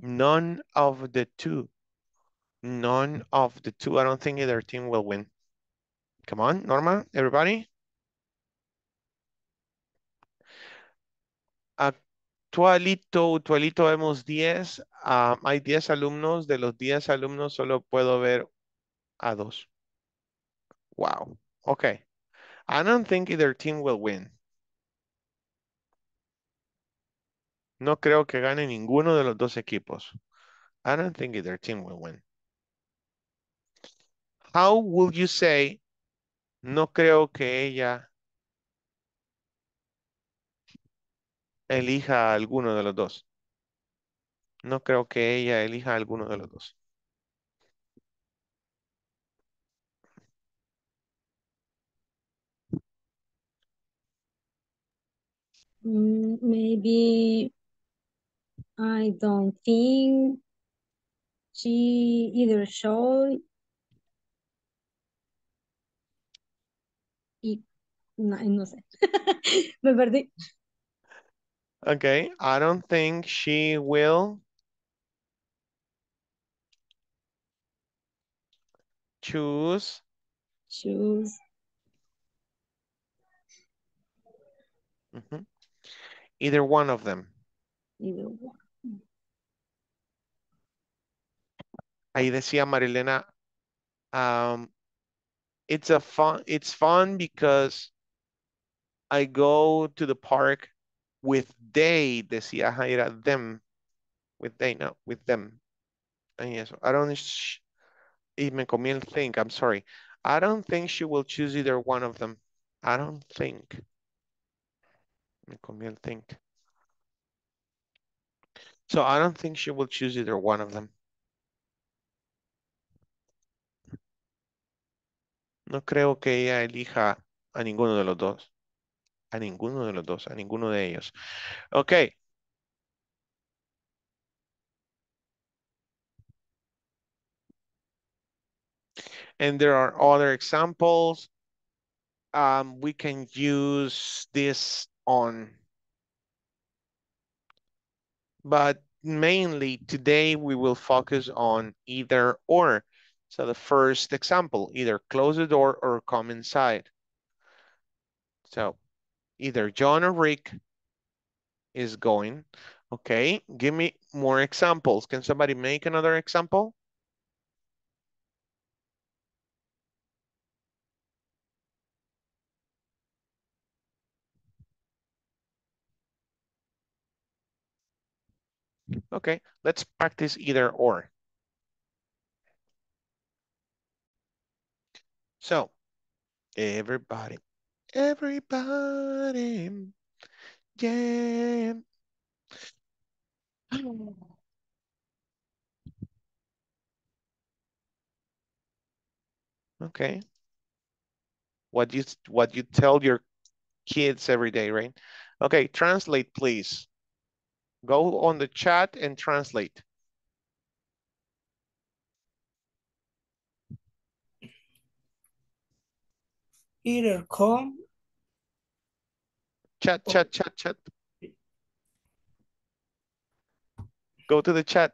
None of the two. None of the two. I don't think either team will win. Come on, Norma, everybody. Actualito vemos 10. Hay 10 alumnos. De los 10 alumnos solo puedo ver a 2. Wow. Okay. I don't think either team will win. No creo que gane ninguno de los dos equipos. I don't think either team will win. How would you say, no creo que ella elija a alguno de los dos? No creo que ella elija a alguno de los dos. Maybe I don't think she either should. No sé. Me perdí. Okay, I don't think she will choose. Either one of them. Either one. Ahí decía Marilena, it's fun because I go to the park with they, decía Jaira, them. With they, no, with them. And yes, I don't, me comí el think, I'm sorry. I don't think she will choose either one of them. I don't think. Me comí el think. So I don't think she will choose either one of them. No creo que ella elija a ninguno de los dos. A ninguno de los dos, a ninguno de ellos. Okay. And there are other examples. We can use this on. But mainly today we will focus on either or. So the first example, either close the door or come inside. So either John or Rick is going. Okay, give me more examples. Can somebody make another example? Okay, let's practice either or. So, everybody, yeah. Okay. What you tell your kids every day, right? Okay, translate, please. Go on the chat and translate. Either come Chat. Go to the chat.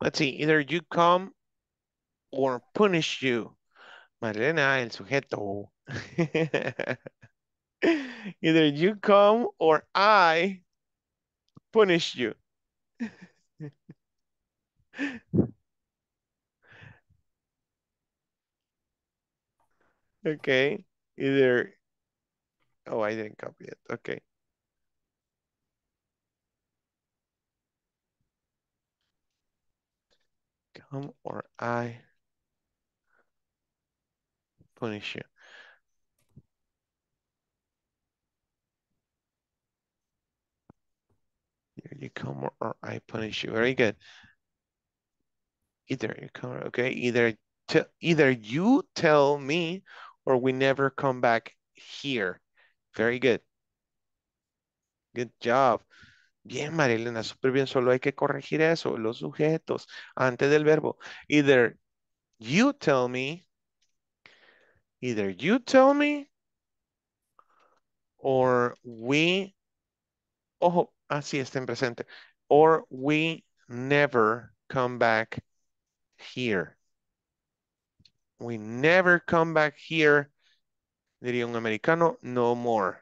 Let's see, either you come or punish you. Marlena, el sujeto. Either you come or I punish you. Okay, either, oh, I didn't copy it, okay. Come or I punish you. Either you come or I punish you, very good. Either you come, okay, either you tell me or we never come back here. Very good. Good job. Bien, Marilena, súper bien. Solo hay que corregir eso, los sujetos, antes del verbo. Either you tell me, or we, ojo, así está en presente, or we never come back here. We never come back here, diría un americano, no more.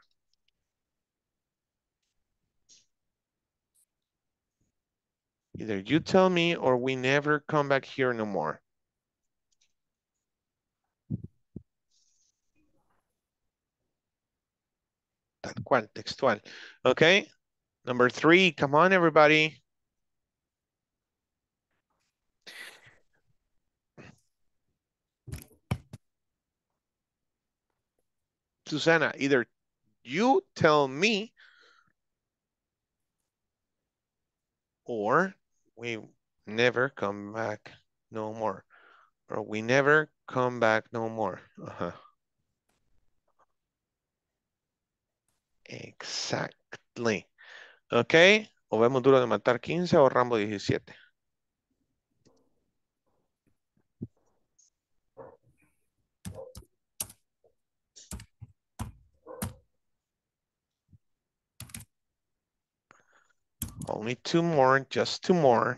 Either you tell me or we never come back here no more. Tal cual, textual. Okay, number 3, come on everybody. Susana, either you tell me or we never come back no more. Or we never come back no more. Exactly. Okay. O vemos Duro de Matar 15 o Rambo 17. Only 2 more, just 2 more.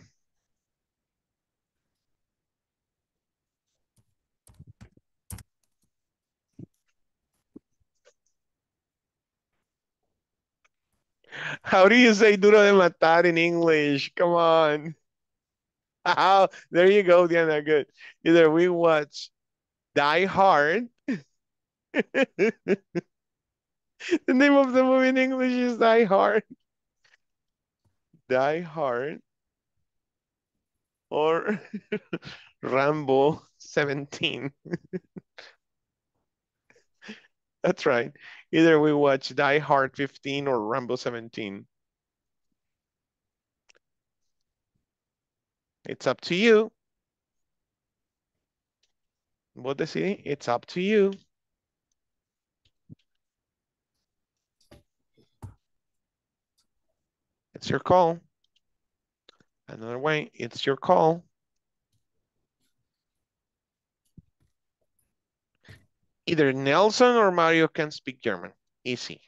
How do you say duro de matar in English? Come on. How? There you go, Diana. Good. Either we watch Die Hard. The name of the movie in English is Die Hard. Die Hard. Or Rambo 17. That's right. Either we watch Die Hard 15 or Rambo 17. It's up to you. What does it mean? It's up to you. It's your call. Another way, it's your call. Either Nelson or Mario can speak German. Easy.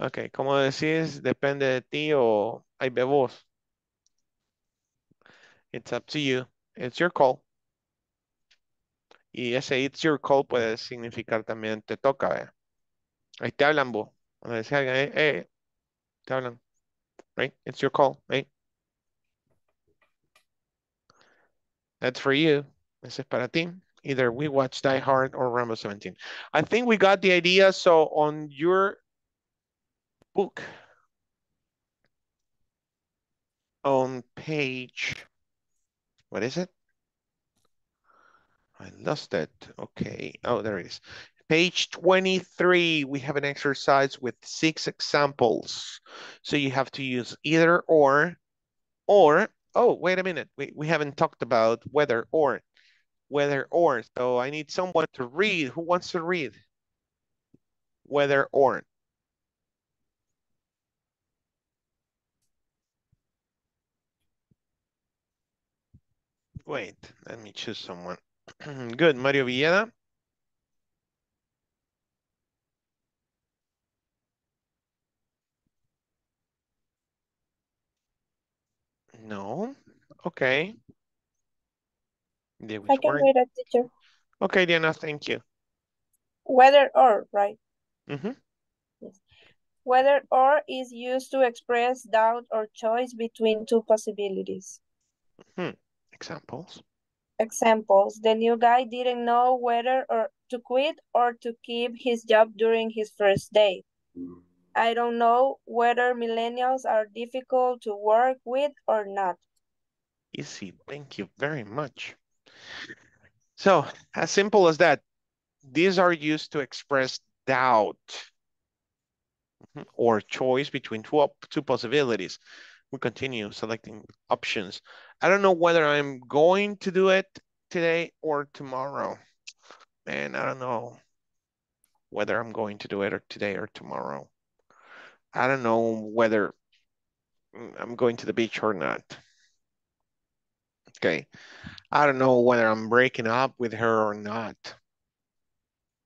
Okay, como decís, depende de ti o hay de vos. It's up to you. It's your call. Y ese it's your call puede significar también te toca. Ahí te hablan vos. Cuando decís alguien, te hablan. Right? It's your call, right? That's for you. Ese es para ti. Either we watch Die Hard or Rambo 17. I think we got the idea. So on your book, on page, what is it? I lost it. Okay. Oh, there it is. Page 23, we have an exercise with 6 examples. So you have to use either or, oh, wait a minute. We haven't talked about whether or. Whether or, so I need someone to read. Who wants to read? Whether or. Wait, let me choose someone. Good, Mario Villeda. No, okay. I can read it, teacher. Okay, Diana, thank you. Whether or, right? Mm-hmm. Yes. Whether or is used to express doubt or choice between two possibilities. Mm-hmm. Examples? Examples. The new guy didn't know whether or to quit or to keep his job during his first day. I don't know whether millennials are difficult to work with or not. Easy. Thank you very much. So, as simple as that, these are used to express doubt or choice between two possibilities. We continue selecting options. I don't know whether I'm going to do it today or tomorrow. Man, I don't know whether I'm going to do it or today or tomorrow. I don't know whether I'm going to the beach or not. Okay, I don't know whether I'm breaking up with her or not.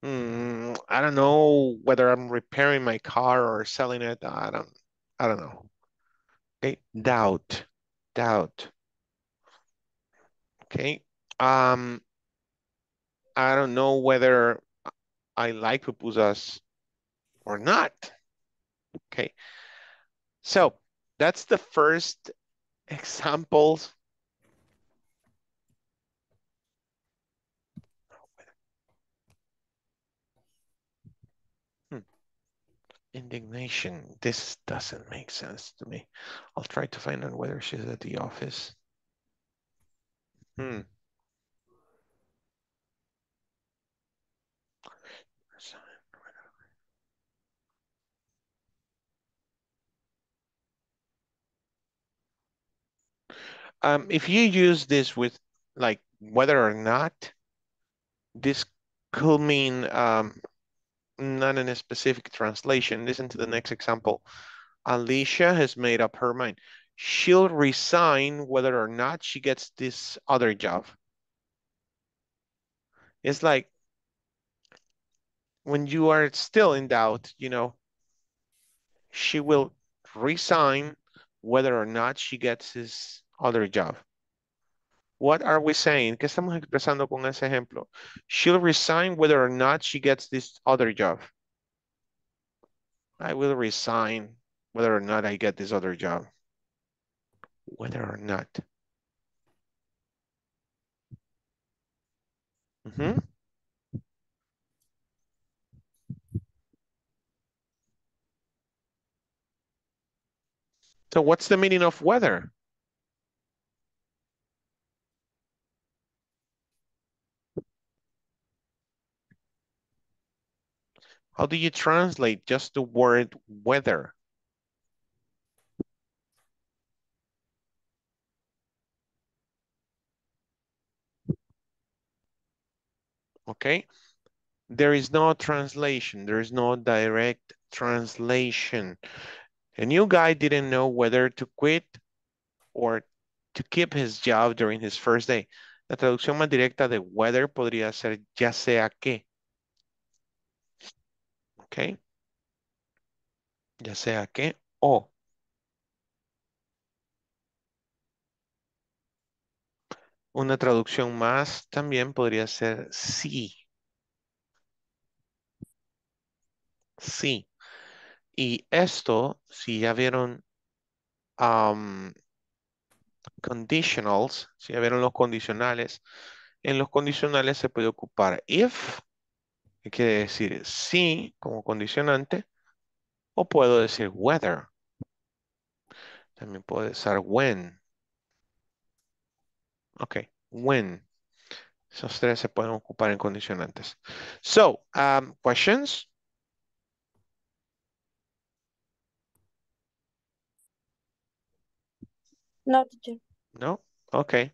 I don't know whether I'm repairing my car or selling it. I don't know. Okay, doubt. Okay, I don't know whether I like pupusas or not. Okay, so that's the first examples. Indignation. This doesn't make sense to me. I'll try to find out whether she's at the office. If you use this with like whether or not, this could mean not in a specific translation. Listen to the next example. Alicia has made up her mind. She'll resign whether or not she gets this other job. It's like when you are still in doubt, you know, she will resign whether or not she gets this other job. What are we saying? ¿Qué estamos expresando con ese ejemplo? She'll resign whether or not she gets this other job. I will resign whether or not I get this other job. Whether or not. So what's the meaning of whether? How do you translate just the word whether? Okay, there is no translation. There is no direct translation. The new guy didn't know whether to quit or to keep his job during his first day. La traducción más directa de whether podría ser ya sea que. Okay. Ya sea que o. Una traducción más también podría ser sí. Sí. Y esto, si ya vieron conditionals, si ya vieron los condicionales, en los condicionales se puede ocupar if, que quiere decir sí como condicionante, o puedo decir whether. También puedo usar when. Ok, when. Esos tres se pueden ocupar en condicionantes. So, questions? No, teacher. No? Okay.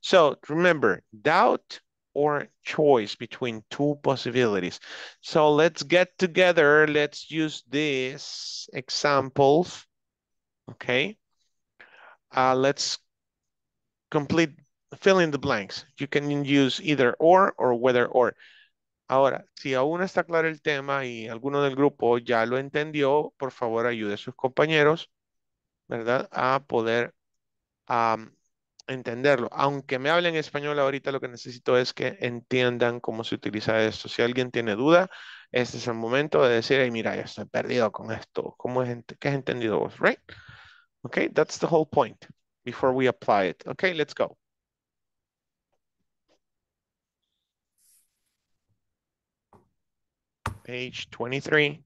So, remember, doubt or choice between two possibilities. So, let's get together. Let's use these examples. Okay. Let's complete, fill in the blanks. You can use either or whether or. Ahora, si aún está claro el tema y alguno del grupo ya lo entendió, por favor ayude a sus compañeros, ¿verdad? A poder entenderlo. Aunque me hablen español ahorita, lo que necesito es que entiendan cómo se utiliza esto. Si alguien tiene duda, este es el momento de decir, hey, mira, yo estoy perdido con esto. ¿Cómo es, qué has entendido vos? Right? Okay, that's the whole point before we apply it. Okay, let's go. Page 23.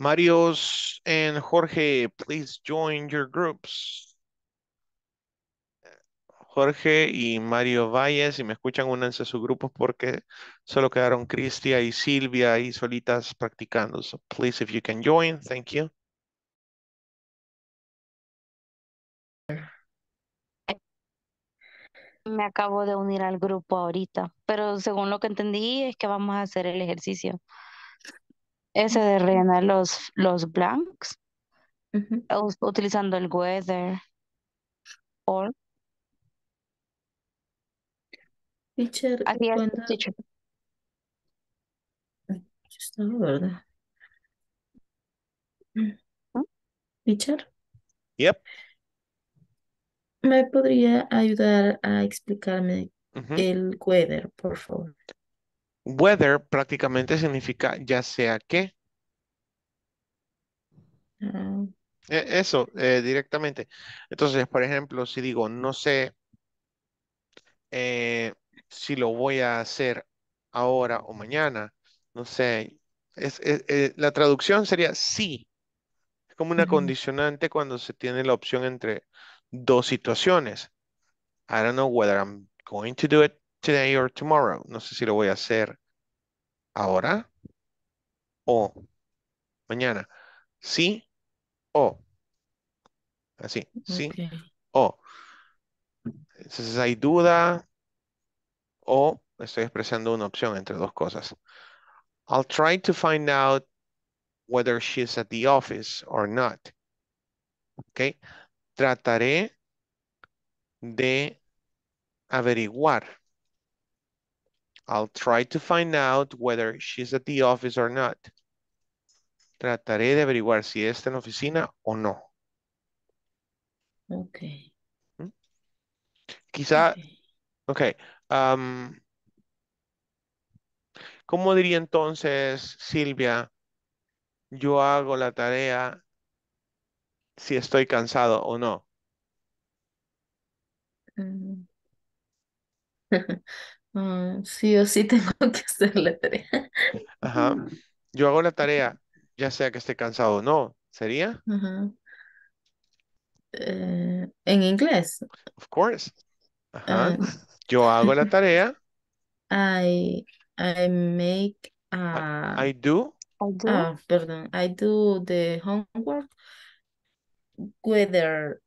Marios and Jorge, please join your groups. Jorge y Mario Valles, si me escuchan, únanse a sus grupos porque solo quedaron Cristia y Silvia ahí solitas practicando. So please, if you can join, thank you. Me acabo de unir al grupo ahorita, pero según lo que entendí es que vamos a hacer el ejercicio ese de rellenar los blanks, utilizando el weather or. Teacher, así es, teacher. ¿Verdad? Teacher. Yep. ¿Me podría ayudar a explicarme el weather, por favor? Whether prácticamente significa ya sea que. Eso, directamente. Entonces, por ejemplo, si digo, no sé si lo voy a hacer ahora o mañana, no sé, la traducción sería sí. como una condicionante cuando se tiene la opción entre dos situaciones. I don't know whether I'm going to do it today or tomorrow. No sé si lo voy a hacer ahora o mañana. Sí o. Así, sí o. Entonces hay duda o estoy expresando una opción entre dos cosas. I'll try to find out whether she's at the office or not. Okay. Trataré de averiguar. I'll try to find out whether she's at the office or not. Trataré de averiguar si está en la oficina o no. Okay. Quizá, okay. ¿Cómo diría entonces, Silvia, yo hago la tarea si estoy cansado o no? Sí o sí tengo que hacer la tarea. Ajá. Yo hago la tarea, ya sea que esté cansado o no, ¿sería? En inglés. Of course. Ajá. Yo hago la tarea. I do the homework whether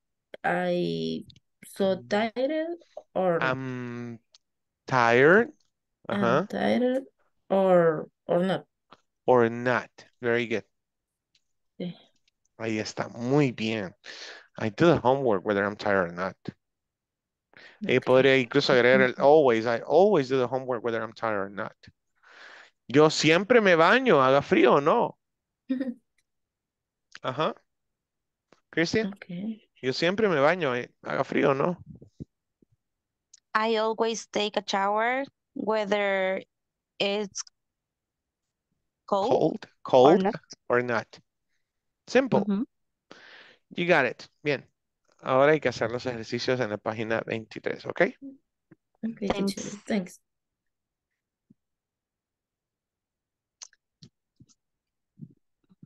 I'm so tired or I'm tired. I'm tired or not. Or not. Very good. Sí. Ahí está. Muy bien. I do the homework whether I'm tired or not. Okay. Podría incluso agregar el always. I always do the homework whether I'm tired or not. Yo siempre me baño, haga frío o no. Ajá. Christian, okay. Yo siempre me baño, haga frío o no. I always take a shower whether it's cold or not. Simple. You got it. Bien. Ahora hay que hacer los ejercicios en la página 23, ¿ok? Okay, thanks.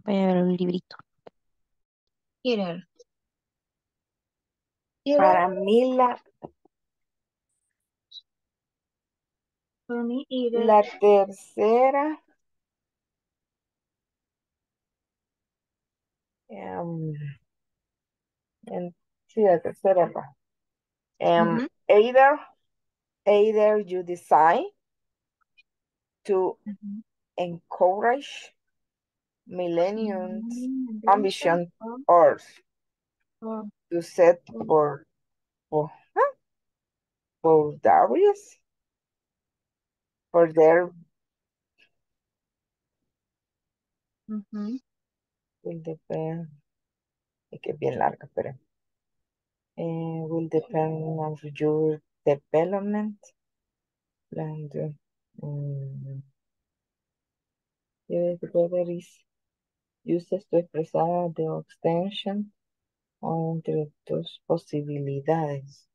Voy a ver un librito. Para mí la tercera. Sí, la tercera. Either you decide to encourage millennials' ambition or to set boundaries for their will depend on your development plan. Whether is uses to expresar the extension o entre dos posibilidades.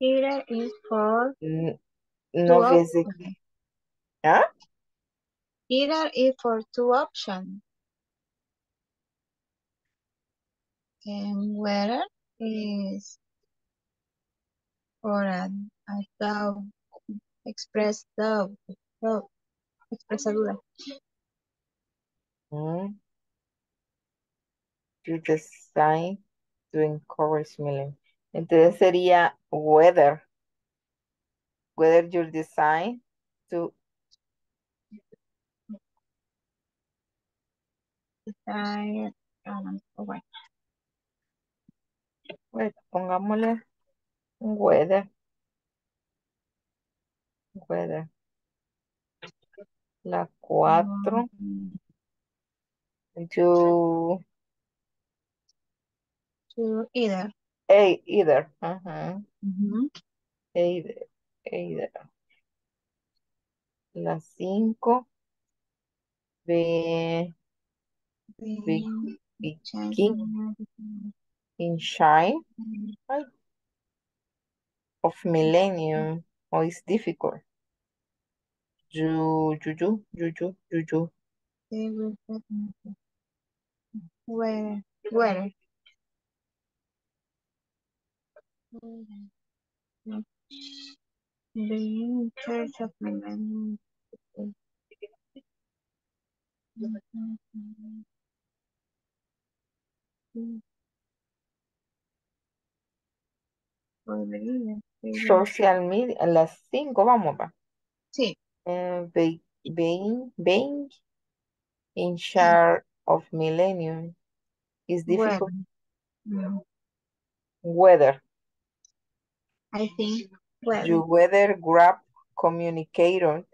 Either is for no basically. Huh? Either is for two options. And whether is for a doubt, express doubt, express a duda. You decide to encourage me. Entonces sería whether you decide to Bueno, pongámosle weather. La 4. To either. Either. Either. La 5. In shy of millennium, or it's difficult. You. They will get me. Where? The new church of my man. Social media, a las 5 vamos, va. Sí. Being in charge of millennium is difficult. No. Weather. I think weather. You weather grab communicator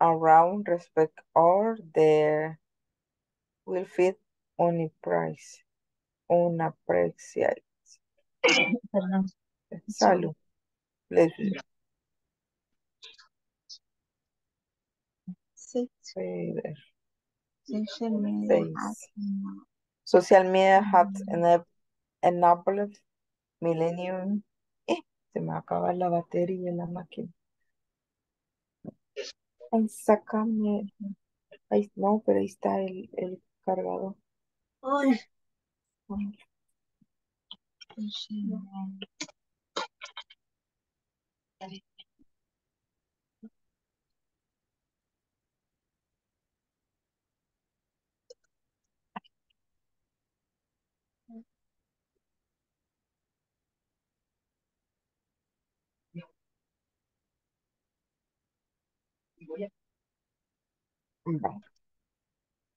around respect or there will fit on a price. Unappreciate. Salud. Pleasure. Social media has enabled millennium. Se me acaba la batería en la máquina. Ay, sácame. Ay, no, pero ahí está el cargador. Ay. Ay. Ay.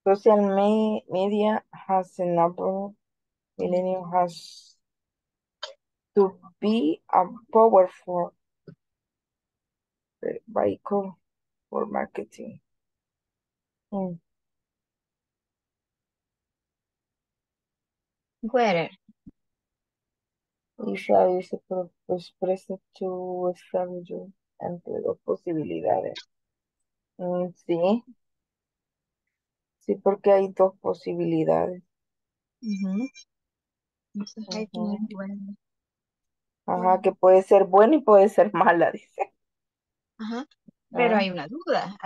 Social media has enabled millennium has to be a powerful vehicle for marketing. Where? You shall use the present to establish entre dos posibilidades. Sí, porque hay dos posibilidades. Ajá, que puede ser buena y puede ser mala, dice. Ajá, pero hay una duda,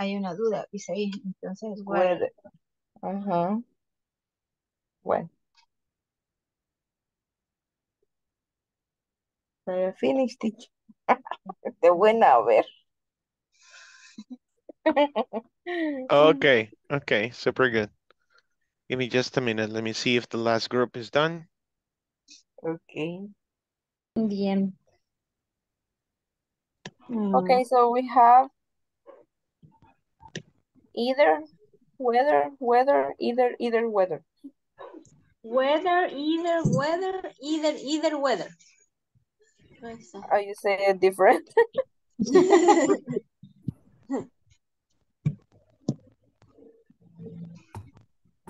dice ahí, entonces, bueno. Ajá, bueno. Finish, teacher. De buena, a ver. Okay, super good. Give me just a minute. Let me see if the last group is done. Okay. Bien. Okay, so we have either, weather. Oh, you say it different?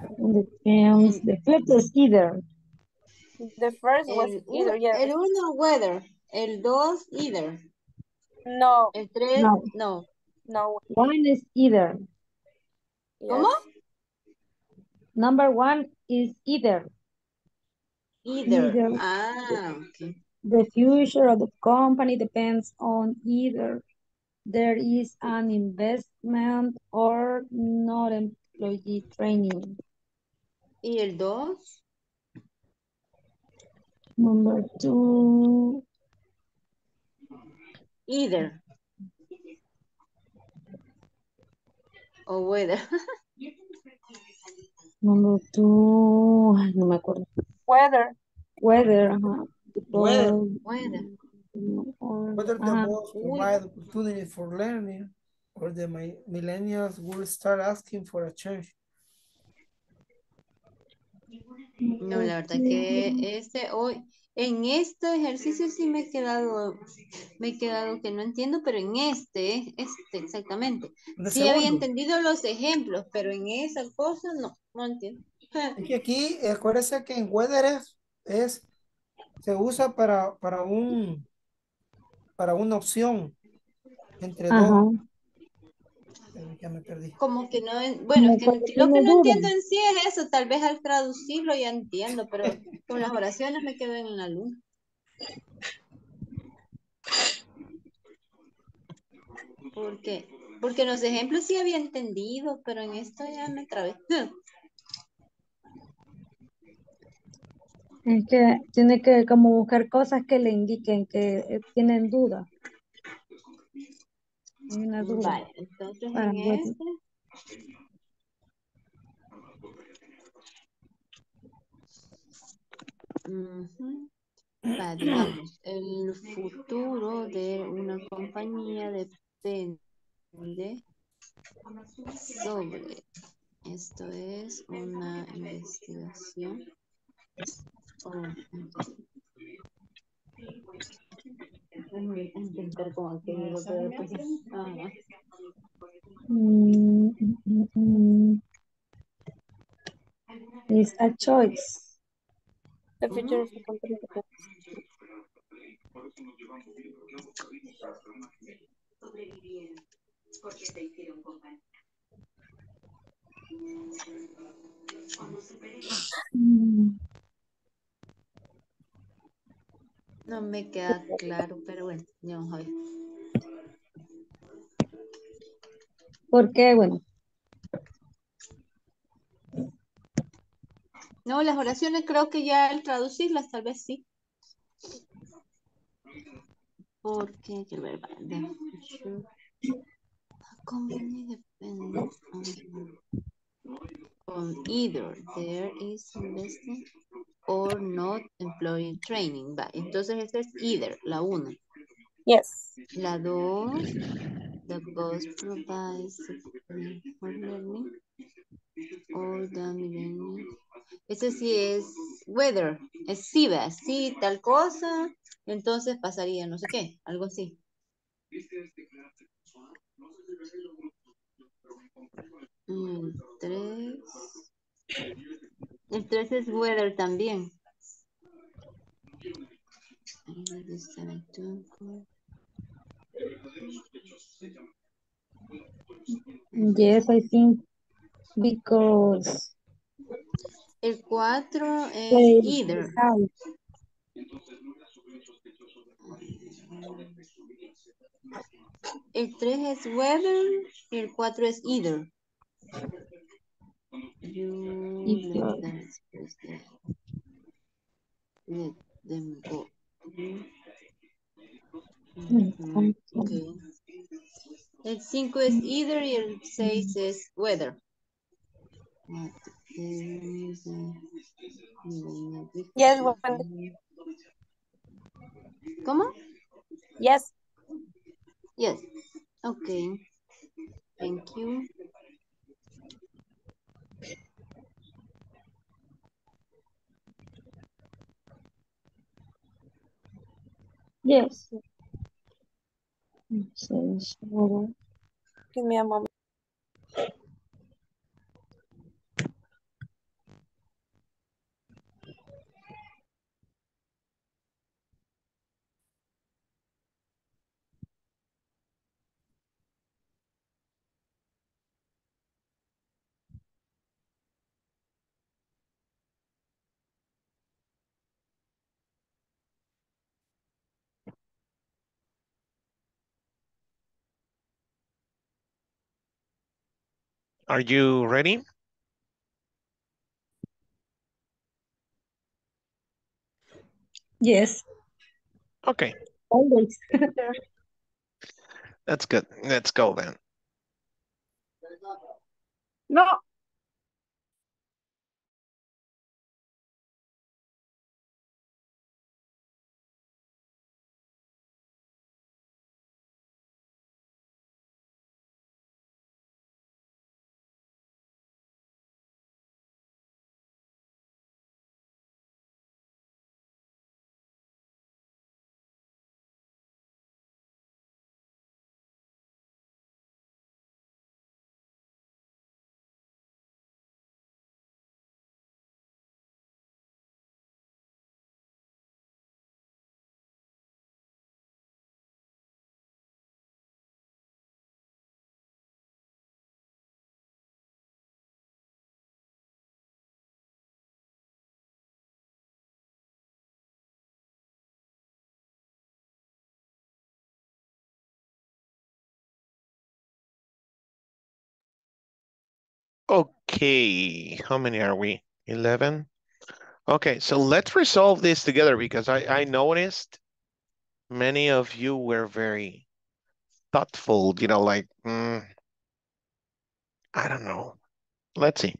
The first was either. The first was either, yes. El uno, weather. El dos, either. No. El tres, no. One is either. Yes. ¿Cómo? Number one is either. Either. Ah, okay. The future of the company depends on either there is an investment or not employee training. ¿Y el dos? Number two. Either. O weather. Number two. No me acuerdo. Weather. Ajá. Whether the most provide opportunity for learning or the millennials will start asking for a change. No, la verdad que hoy, en este ejercicio sí me he quedado que no entiendo, pero en este exactamente. Sí había entendido los ejemplos, pero en esa cosa no entiendo. Es que aquí, acuérdense que en weather se usa para una opción entre dos. Ya me perdí. Como que no, bueno, que lo que no entiendo en sí es eso, tal vez al traducirlo ya entiendo, pero con las oraciones me quedo en la luna. Porque Porque en los ejemplos sí había entendido, pero en esto ya me trabé. Es que tiene que como buscar cosas que le indiquen que tienen duda. Hay una duda. Vale, entonces en este. Uh-huh. Vale, vamos. El futuro de una compañía depende sobre. Esto es una investigación. Intentar como que no lo puedo hacer. It's a choice. The future of the company. No me queda claro, pero bueno, vamos a ver. Porque, bueno. No, las oraciones creo que ya al traducirlas tal vez sí. Porque hay que ver, vale. On either there is investing or not employee training. Vale. Entonces esta es either, la 1. Yes. La 2, the boss provides for learning or the millennium. Este sí es whether, es si va, si tal cosa, entonces pasaría no sé qué, algo así. El 3 es weather también. Yes, I think because el 4 es either. El 3 es weather y el 4 es either. You let them go. Okay. El 5 es either y el 6 es weather. Yes, ¿cómo? Yes. Yes. Okay. Thank you. Yes. Give me a moment. Are you ready? Yes. Okay. Always. That's good. Let's go then. No. Okay, how many are we? 11? Okay, so let's resolve this together because I noticed many of you were very thoughtful, you know, like, I don't know. Let's see.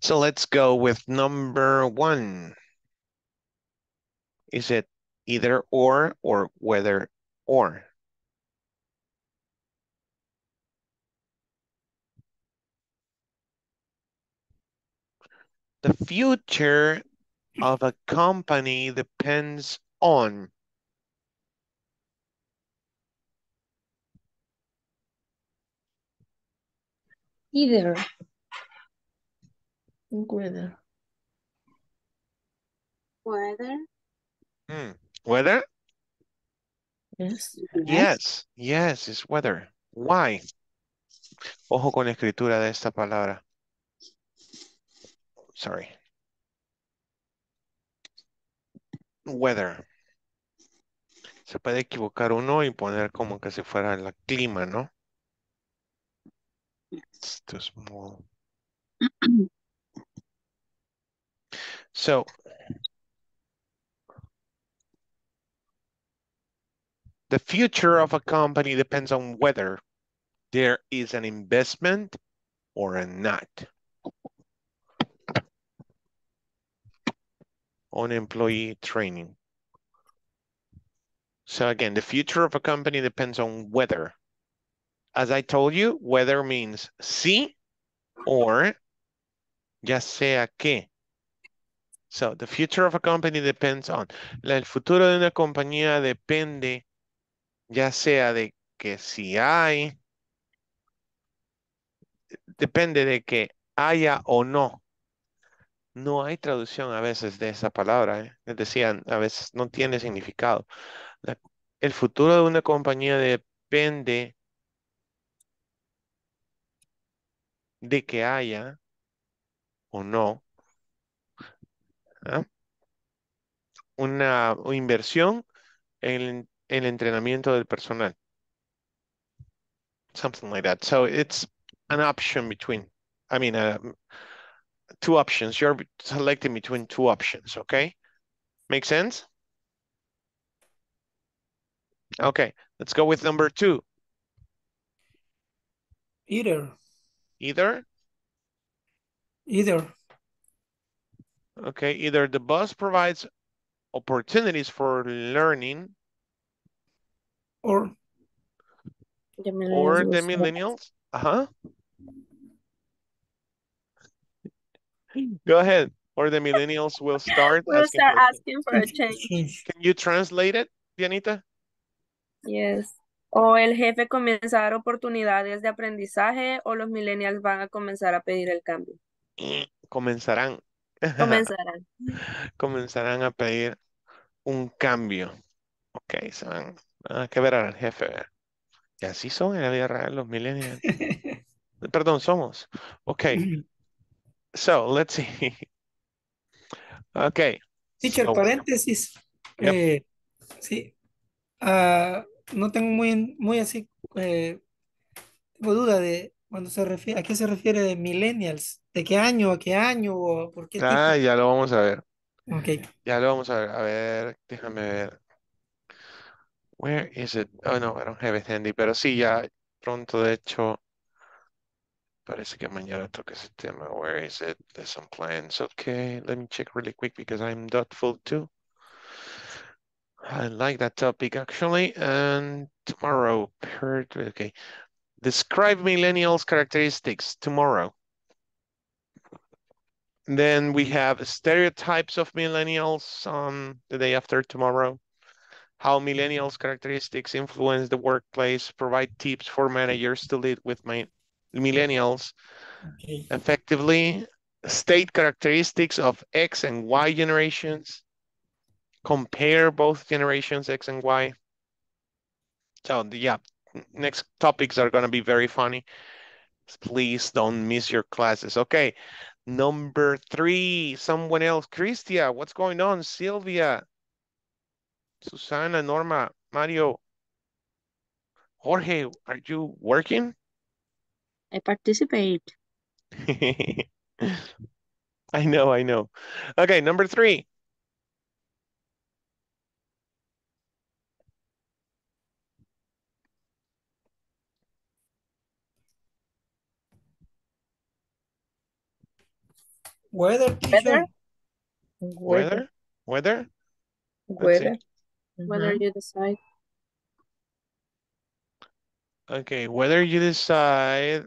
So let's go with number one. Is it either or whether or? The future of a company depends on. Either. Whether. Whether? Whether? Yes. Yes. Yes, it's whether. Why? Ojo con la escritura de esta palabra. Sorry. Weather. Se puede equivocar uno y poner como que si fuera el clima, ¿no? It's too small. So, the future of a company depends on whether there is an investment or not. On employee training. So again, the future of a company depends on whether. As I told you, whether means sí or ya sea que. So the future of a company depends on. El futuro de una compañía depende ya sea de que si hay, depende de que haya o no. No hay traducción a veces de esa palabra, ¿eh? Les decían, a veces no tiene significado. El futuro de una compañía depende de que haya o no, ¿eh? Una inversión en el entrenamiento del personal. Something like that. So it's an option between, I mean, two options. You're selecting between two options, okay? Make sense? Okay, let's go with number two. Either. Either? Either. Okay, either the bus provides opportunities for learning. Or. The millennials. Or the millennials. Uh-huh. Go ahead. Or the millennials will start, asking for a change. Can you translate it, Dianita? Yes. O el jefe comenzará oportunidades de aprendizaje o los millennials van a comenzar a pedir el cambio. Comenzarán. Comenzarán. Comenzarán a pedir un cambio. Ok, se van a ver al jefe. Y así son en la vida real los millennials. Perdón, somos. Ok. So let's see. Okay. Teacher, so, paréntesis. Yep. Sí. No tengo muy así tengo duda de cuando se refiere, a qué se refiere de millennials, de qué año, a qué año o por qué. Ya lo vamos a ver. Okay. Ya lo vamos a ver. A ver, déjame ver. Where is it? Oh no, I don't have it handy. Pero sí, ya pronto de hecho. Parece que mañana toca ese tema. Where is it? There's some plans. Okay, let me check really quick because I'm doubtful too. I like that topic actually. And tomorrow, okay. Describe millennials' characteristics tomorrow. Then we have stereotypes of millennials on the day after tomorrow. How millennials' characteristics influence the workplace. Provide tips for managers to lead with millennials effectively. State characteristics of X and Y generations. Compare both generations, X and Y. So yeah, next topics are going to be very funny. Please don't miss your classes. Okay, number three, someone else. Cristia, what's going on? Sylvia, Susana, Norma, Mario. Jorge, are you working? I participate. I know. Okay, number three. Whether you decide. Okay, whether you decide,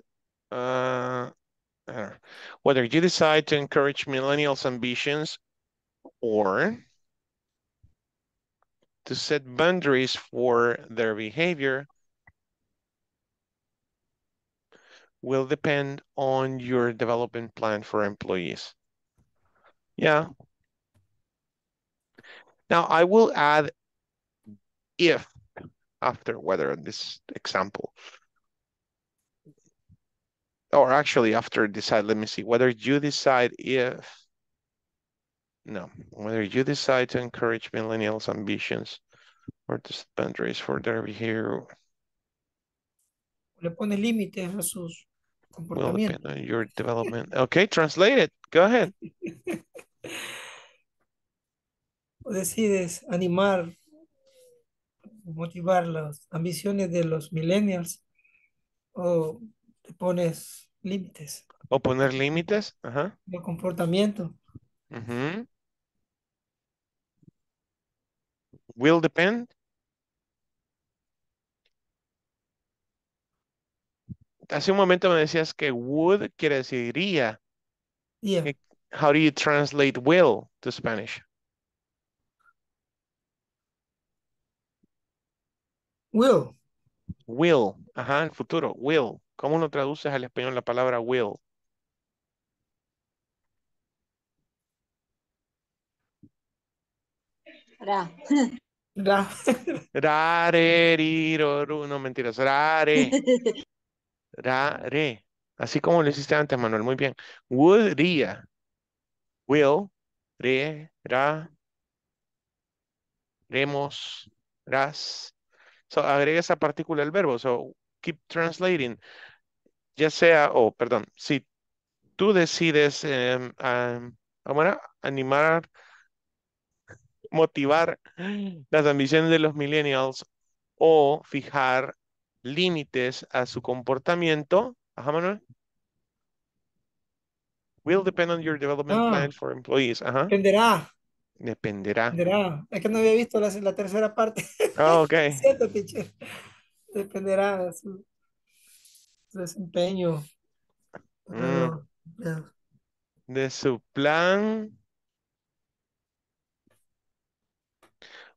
whether you decide to encourage millennials' ambitions or to set boundaries for their behavior will depend on your development plan for employees. Yeah. Now, I will add if after whether in this example, or actually after decide, let me see, whether you decide if, no, whether you decide to encourage millennials' ambitions or to set boundaries for their behavior. Le pone límites a sus comportamientos. Will depend on your development. Okay, translate it. Go ahead. Decides animar, motivar las ambiciones de los millennials o te pones límites. O poner límites. Ajá. De comportamiento. Uh-huh. Will depend. Hace un momento me decías que would quiere decir iría. Yeah. How do you translate will to Spanish? Will. Will. Ajá, el futuro. Will. ¿Cómo lo traduces al español la palabra will? Ra. Ra. Ra, re, ri, ro, ru. No, mentiras. Ra, re. Ra, re. Así como lo hiciste antes, Manuel. Muy bien. Would, ría. Will, re, ra. Remos, ras. So, agrega esa partícula al verbo. So, keep translating. Ya sea, perdón. Si tú decides animar, motivar las ambiciones de los millennials o fijar límites a su comportamiento. Ajá, Manuel. Will depend on your development plan for employees. Ajá. Dependerá. Es que no había visto la tercera parte. Okay. Cierto, teacher. Dependerá de su desempeño. De su plan.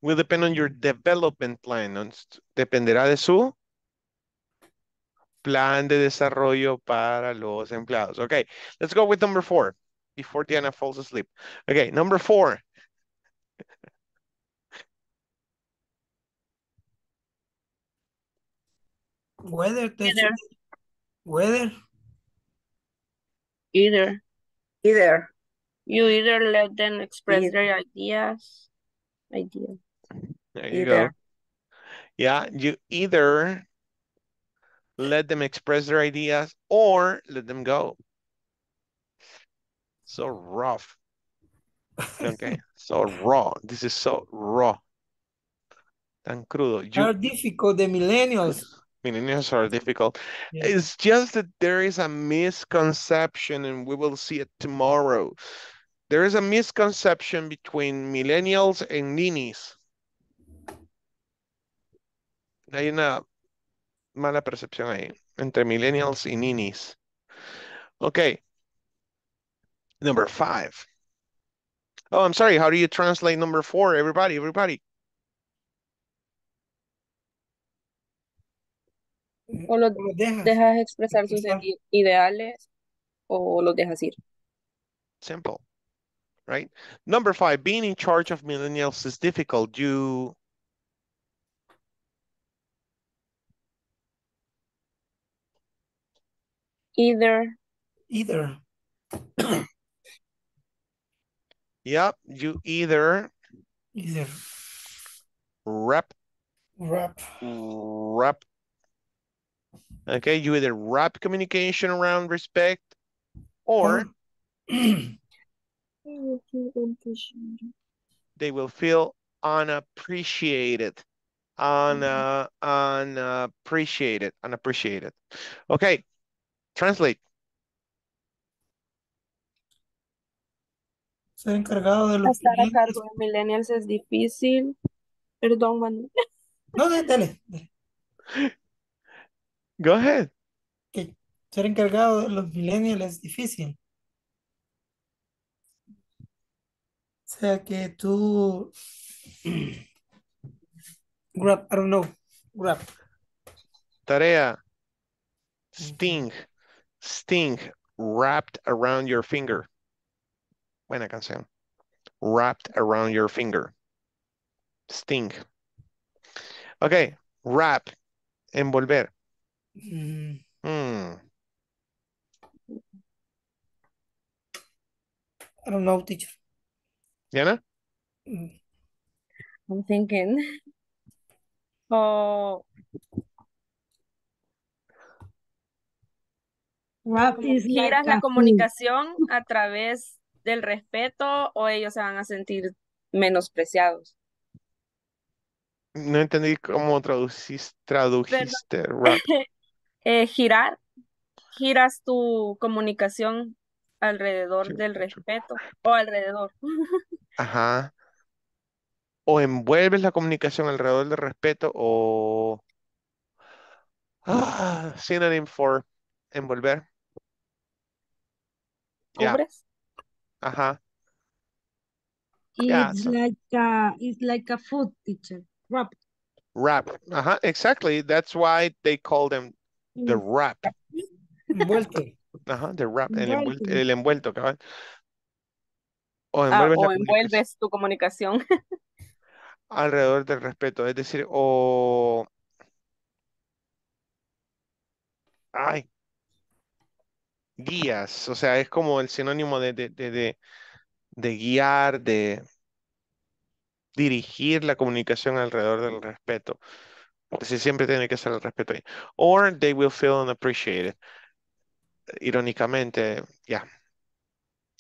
Will depend on your development plan. Dependerá de su plan de desarrollo para los empleados. Okay, let's go with number four before Diana falls asleep. Okay, number four. Either. You either let them express their ideas. There you go. Yeah, you either let them express their ideas or let them go. So rough. Okay, so raw. This is so raw. Tan crudo. Are difficult, the millennials. Millennials are difficult. Yeah. It's just that there is a misconception, and we will see it tomorrow. There is a misconception between millennials and ninis. Hay una mala percepción ahí, entre millennials y ninis. Okay. Number five. Oh, I'm sorry. How do you translate number four? Everybody. O los dejas expresar sus ideales o los dejas ir. Simple, right? Number five, being in charge of millennials is difficult. Either. Yep, you either. Wrap. Okay, you either wrap communication around respect or they will feel unappreciated. Unappreciated. Okay, translate. Ser encargado de los clientes. Estar a cargo de millennials es difícil. Perdón, Manuel. No, dale. Go ahead. Que ser encargado de los millennials es difícil. O sea que tú... Grab, I don't know. Grab. Tarea. Sting. Sting. Wrapped around your finger. Buena canción. Wrapped around your finger. Sting. Okay. Wrap. Envolver. I don't know, teacher. Diana? I'm thinking. Wrap is giras like la comunicación a través del respeto o ellos se van a sentir menospreciados. No entendí cómo tradujiste wrap. Girar. Giras tu comunicación alrededor del respeto o alrededor. Ajá. O envuelves la comunicación alrededor del respeto o... synonym for envolver. ¿Cubres? Yeah. Ajá. Yeah, it's like a food, teacher. Wrap. Wrap. Ajá, exactly. That's why they call them the wrap. Envuelto. Ajá, the wrap. El envuelto, cabrón. O envuelves, o envuelves tu comunicación alrededor del respeto, es decir, o... Ay. Guías, o sea, es como el sinónimo de guiar, de dirigir la comunicación alrededor del respeto. Entonces siempre tiene que ser el respeto ahí. Or they will feel unappreciated. Irónicamente, ya. Yeah.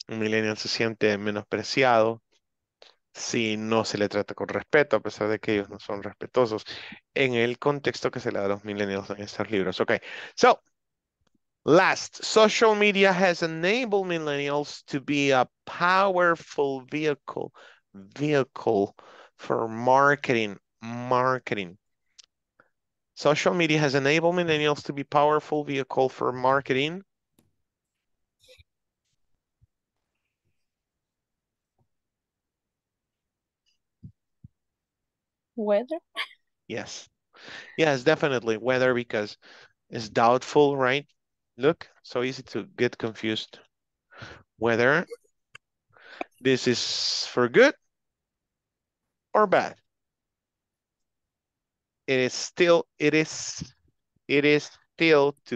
Un millennial se siente menospreciado si no se le trata con respeto, a pesar de que ellos no son respetuosos en el contexto que se le da a los millennials en estos libros. Okay, so last, social media has enabled millennials to be a powerful vehicle for marketing. Social media has enabled millennials to be powerful vehicle for marketing. Weather? Yes, definitely weather, because it's doubtful, right? Look, so easy to get confused. Weather, this is for good or bad. It is still to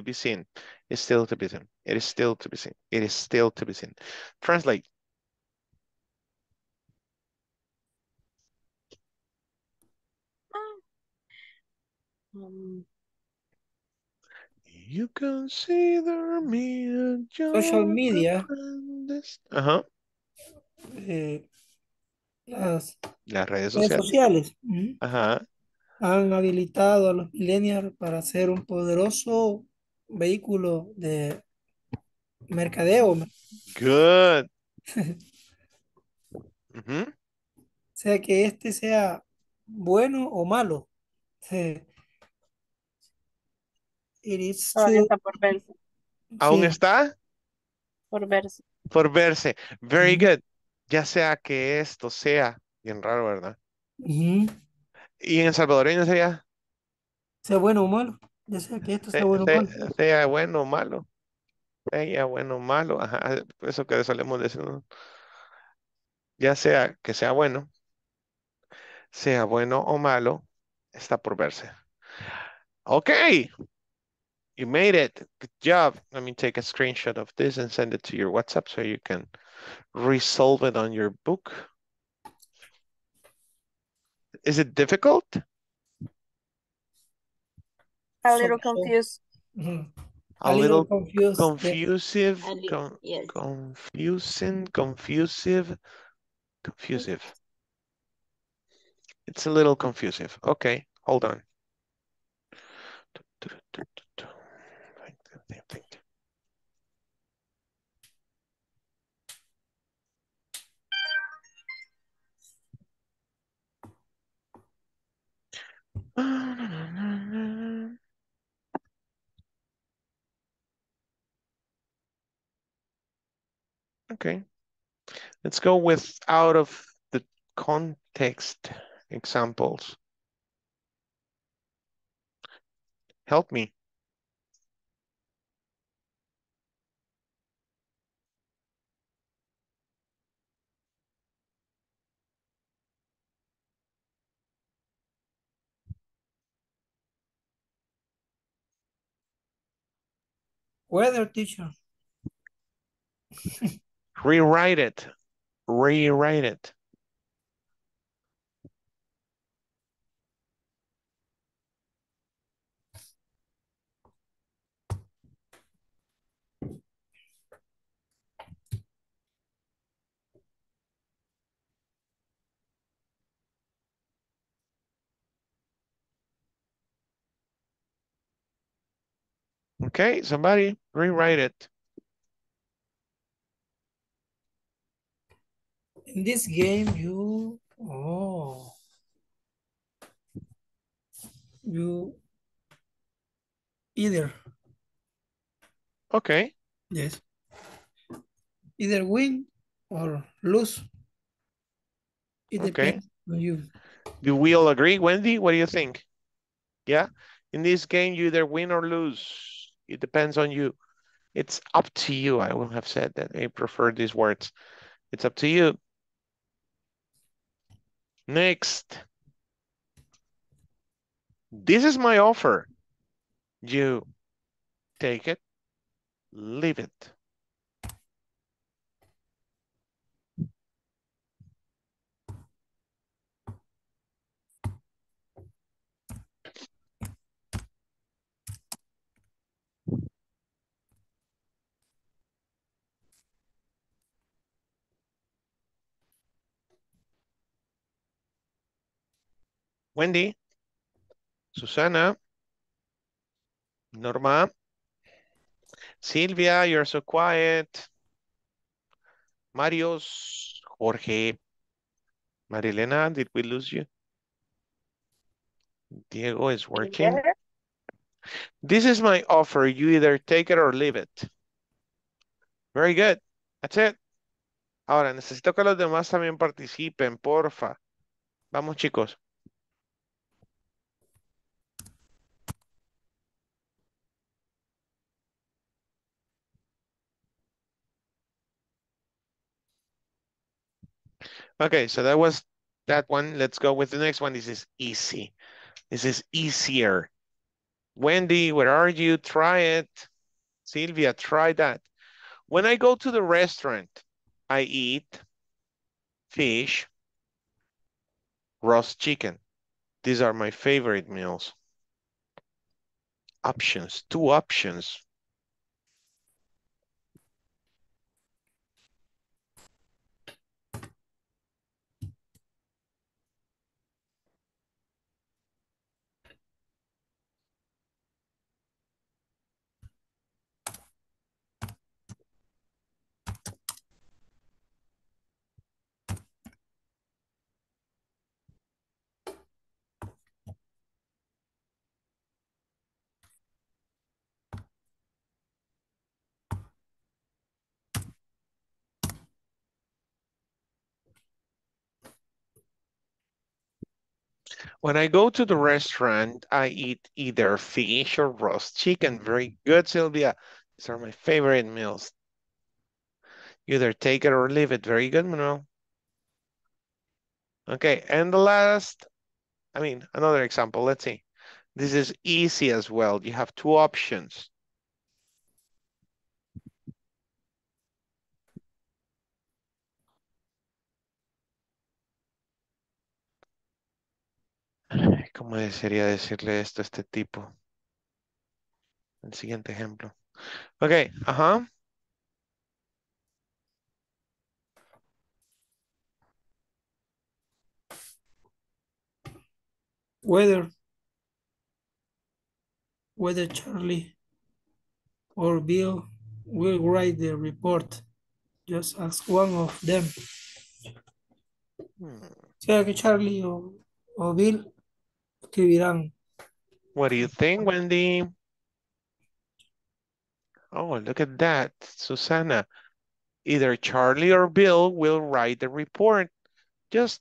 be seen. Translate. You consider me a social media. Ajá. Las redes sociales. Ajá. Han habilitado a los millennials para ser un poderoso vehículo de mercadeo. Good. O sea, que este sea bueno o malo. Sí. Está por verse. ¿Aún está? Por verse. Por verse. Very good. Ya sea que esto sea, bien raro, ¿verdad? ¿Y en salvadoreño sería? Sea bueno o malo. Ya sea que esto sea bueno o malo. Sea bueno o malo. Sea bueno o malo. Ajá, eso que solemos decir, ¿no? Ya sea que sea bueno. Sea bueno o malo. Está por verse. Okay. You made it. Good job. Let me take a screenshot of this and send it to your WhatsApp so you can resolve it on your book. Is it difficult? A little confused. A little confusing. It's a little confusing. Okay, hold on. Okay, let's go with out of the context examples. Help me. Weather, teacher. Rewrite it. Rewrite it. Okay, somebody rewrite it. In this game, you either. Okay. Yes. Either win or lose. It depends on you. Do we all agree, Wendy? What do you think? Yeah. In this game, you either win or lose. It depends on you. It's up to you. I will have said that I prefer these words. It's up to you. Next. This is my offer. You take it, leave it. Wendy, Susana, Norma, Silvia, you're so quiet. Marios, Jorge, Marilena, did we lose you? Diego is working. Yeah. This is my offer. You either take it or leave it. Very good. That's it. Ahora, necesito que los demás también participen, porfa. Vamos, chicos. Okay, so that was that one. Let's go with the next one. This is easy. This is easier. Wendy, where are you? Try it. Sylvia, try that. When I go to the restaurant, I eat fish, roast chicken. These are my favorite meals. Options, two options. When I go to the restaurant, I eat either fish or roast chicken. Very good, Sylvia. These are my favorite meals. You either take it or leave it. Very good, Manuel. Okay, and the last, another example. Let's see. This is easy as well. You have two options. ¿Cómo desearía decirle esto a este tipo? El siguiente ejemplo. Okay, ajá. Whether Charlie or Bill will write the report. Just ask one of them. Sea que Charlie o Bill escribirán. What do you think, Wendy? Oh, look at that, Susana. Either Charlie or Bill will write the report. Just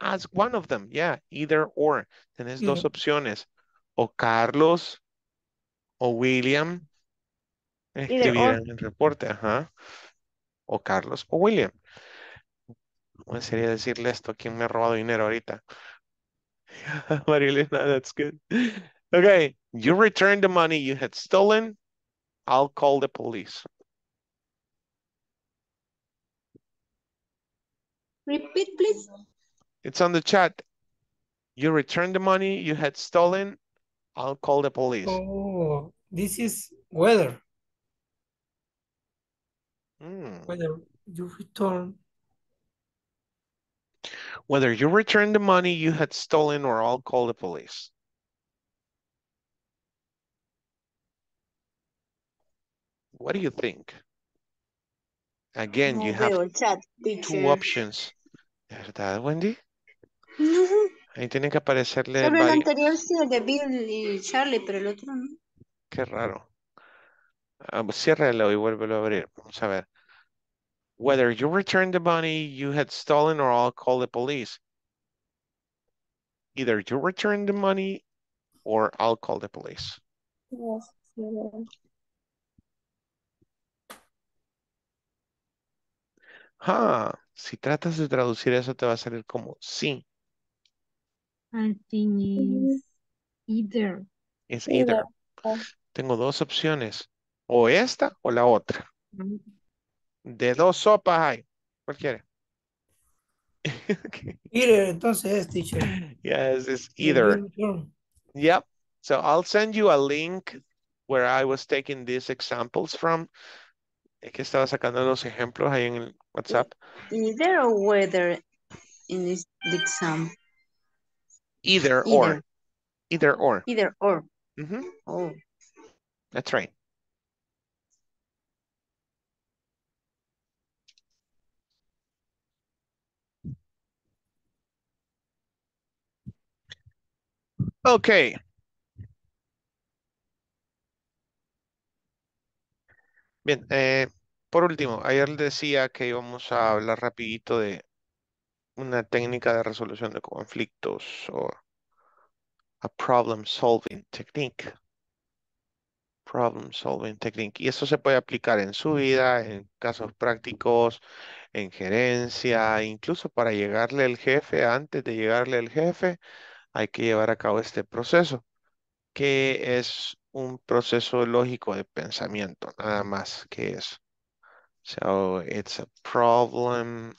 ask one of them. Yeah, either or. Tienes dos opciones. O Carlos o William escribirán el reporte. Ajá. O Carlos o William. ¿Cómo sería decirle esto? ¿Quién me ha robado dinero ahorita? Marilena, that's good. Okay, you return the money you had stolen. I'll call the police. Repeat, please. It's on the chat. You return the money you had stolen. I'll call the police. Oh, this is whether. Whether you return. Whether you return the money you had stolen or I'll call the police. What do you think? Again, no, you have chat, two options. ¿Verdad, Wendy? No. Ahí tiene que aparecerle... Pero el anterior sí, el de Bill y Charlie, pero el otro no. Qué raro. Ciérralo y vuélvelo a abrir. Vamos a ver. Whether you return the money you had stolen or I'll call the police. Either you return the money or I'll call the police. Yes. Ah, si tratas de traducir eso te va a salir como sí. Is either. Es either. Tengo dos opciones. O esta o la otra. De dos sopas hay. ¿Cuál quiere? Okay. Either, entonces es, teacher. Yes, it's either. Yep. So I'll send you a link where I was taking these examples from. Es que estaba sacando los ejemplos ahí en el WhatsApp. Either or whether in this exam. Either or. Either or. Either or. Mm-hmm. Oh. That's right. Okay. Bien, por último, ayer les decía que íbamos a hablar rapidito de una técnica de resolución de conflictos o a problem solving technique. Problem solving technique. Y eso se puede aplicar en su vida, en casos prácticos, en gerencia, incluso para llegarle al jefe, antes de llegarle al jefe, hay que llevar a cabo este proceso, que es un proceso lógico de pensamiento, nada más que eso. So, it's a problem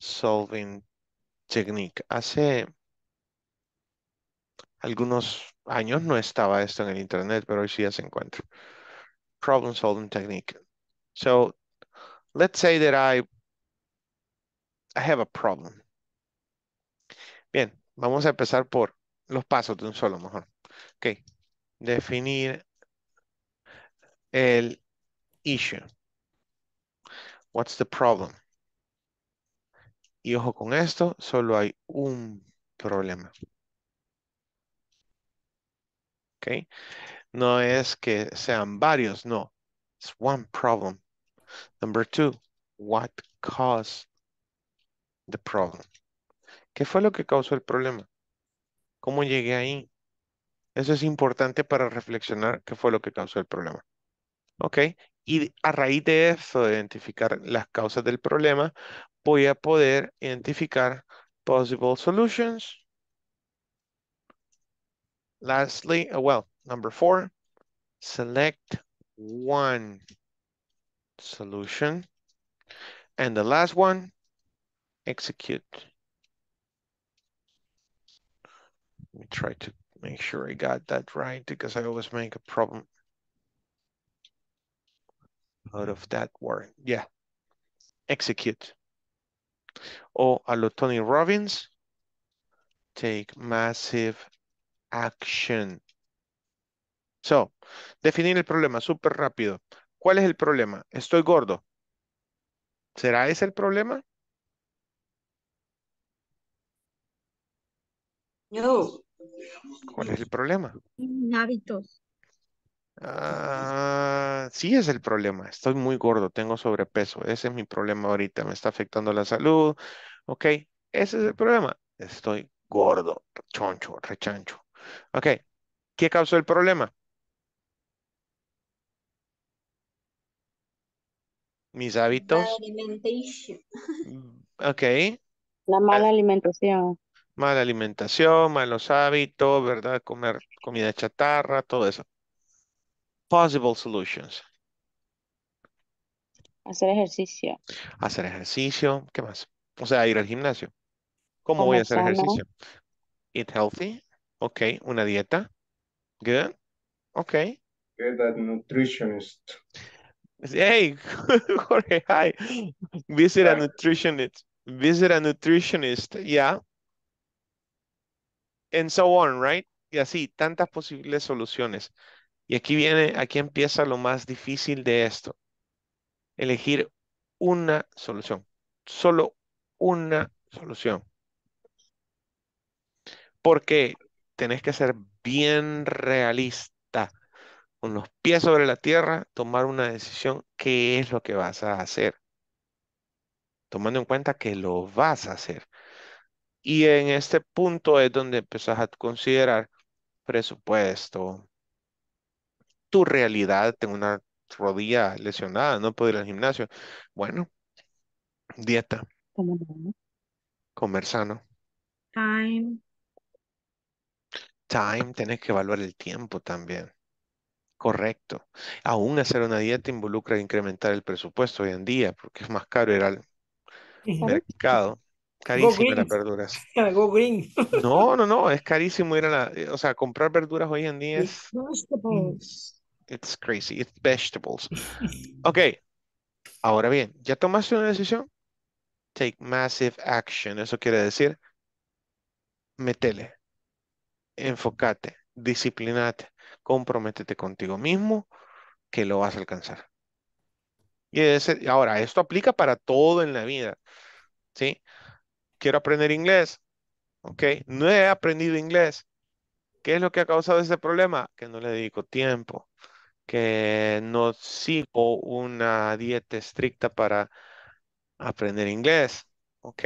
solving technique. Hace algunos años no estaba esto en el internet, pero hoy sí ya se encuentra. Problem solving technique. So, let's say that I have a problem. Bien, vamos a empezar por los pasos de un solo mejor. Ok, definir el issue. What's the problem? Y ojo con esto, solo hay un problema. Ok, no es que sean varios, no. It's one problem. Number two, what caused the problem? ¿Qué fue lo que causó el problema? ¿Cómo llegué ahí? Eso es importante para reflexionar qué fue lo que causó el problema. ¿Ok? Y a raíz de eso, de identificar las causas del problema, voy a poder identificar possible solutions. Lastly, well, number four, select one solution. And the last one, execute. Let me try to make sure I got that right because I always make a problem out of that word. Yeah, execute. Or a lo Tony Robbins, take massive action. So, definir el problema súper rápido. ¿Cuál es el problema? Estoy gordo. ¿Será ese el problema? No. ¿Cuál es el problema? Hábitos. Ah, sí es el problema. Estoy muy gordo, tengo sobrepeso. Ese es mi problema ahorita. Me está afectando la salud. Ok, ese es el problema. Estoy gordo, choncho, rechancho. Ok, ¿qué causó el problema? Mis hábitos. La alimentación. Ok. La mala alimentación. Mala alimentación, malos hábitos, ¿verdad? Comer comida chatarra, todo eso. Possible solutions. Hacer ejercicio. Hacer ejercicio, ¿qué más? O sea, ir al gimnasio. ¿Cómo voy a hacer ejercicio? Eat healthy. Ok, una dieta. Good. Ok. Get a nutritionist. Hey, Jorge, hi. Visit a nutritionist. Visit a nutritionist, yeah. And so on, right? Y así, tantas posibles soluciones. Y aquí viene, aquí empieza lo más difícil de esto. Elegir una solución. Solo una solución. Porque tenés que ser bien realista. Con los pies sobre la tierra, tomar una decisión. ¿Qué es lo que vas a hacer? Tomando en cuenta que lo vas a hacer. Y en este punto es donde empezás a considerar presupuesto. Tu realidad, tengo una rodilla lesionada, no puedo ir al gimnasio. Bueno, dieta. Comer sano. Time. Time, tenés que evaluar el tiempo también. Correcto. Aún hacer una dieta involucra incrementar el presupuesto hoy en día, porque es más caro ir al mercado. Carísimo las verduras. Go green. No, no, no, es carísimo ir a la, o sea, comprar verduras hoy en día es... It's crazy. It's vegetables. Ok. Ahora bien, ¿ya tomaste una decisión? Take massive action. Eso quiere decir, métele, enfócate, disciplinate, comprométete contigo mismo que lo vas a alcanzar. Y ese, ahora, esto aplica para todo en la vida. ¿Sí? Quiero aprender inglés. Ok. No he aprendido inglés. ¿Qué es lo que ha causado ese problema? Que no le dedico tiempo. Que no sigo una dieta estricta para aprender inglés, ¿ok?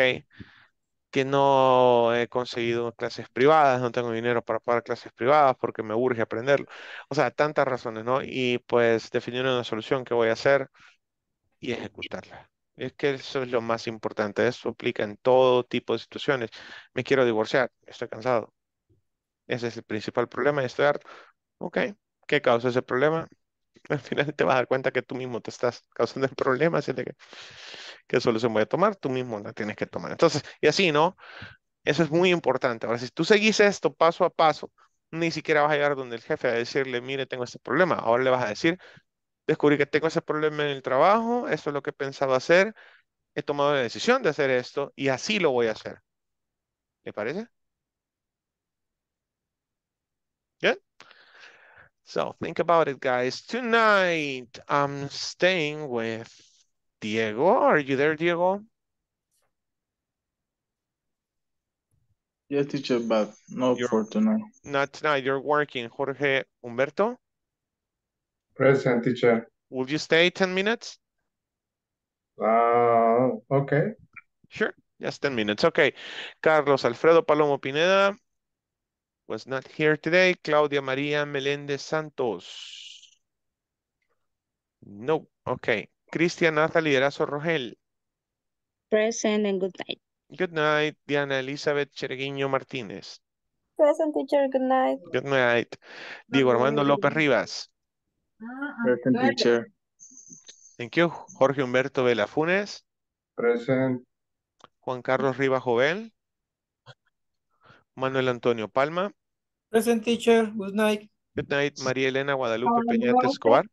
Que no he conseguido clases privadas, no tengo dinero para pagar clases privadas porque me urge aprenderlo. O sea, tantas razones, ¿no? Y pues definir una solución que voy a hacer y ejecutarla. Es que eso es lo más importante, eso aplica en todo tipo de situaciones. Me quiero divorciar, estoy cansado. Ese es el principal problema, estoy harto. Ok. ¿Qué causa ese problema? Al final te vas a dar cuenta que tú mismo te estás causando el problema, así que ¿qué solución voy a tomar? Tú mismo la tienes que tomar. Entonces, y así, ¿no? Eso es muy importante. Ahora, si tú seguís esto paso a paso, ni siquiera vas a llegar donde el jefe a decirle, mire, tengo este problema. Ahora le vas a decir, descubrí que tengo ese problema en el trabajo, esto es lo que he pensado hacer, he tomado la decisión de hacer esto y así lo voy a hacer. ¿Le parece? ¿Bien? So, think about it, guys. Tonight, I'm staying with Diego. Are you there, Diego? Yes, teacher, but not for tonight. Not tonight. You're working. Jorge Humberto? Present, teacher. Will you stay 10 minutes? Okay. Sure. Just 10 minutes. Okay. Carlos Alfredo Palomo Pineda was not here today. Claudia Maria Melendez Santos. No. Okay. Cristian Nathalie Erazo Rogel. Present and good night. Good night. Diana Elizabeth Chereguiño Martínez. Present, teacher. Good night. Good night. Diego Armando López Rivas. Present, teacher. Thank you. Jorge Humberto Velafunes. Present. Juan Carlos Rivas Jovel. Manuel Antonio Palma. Present teacher, good night. Good night, María Elena Guadalupe Peñate Escobar.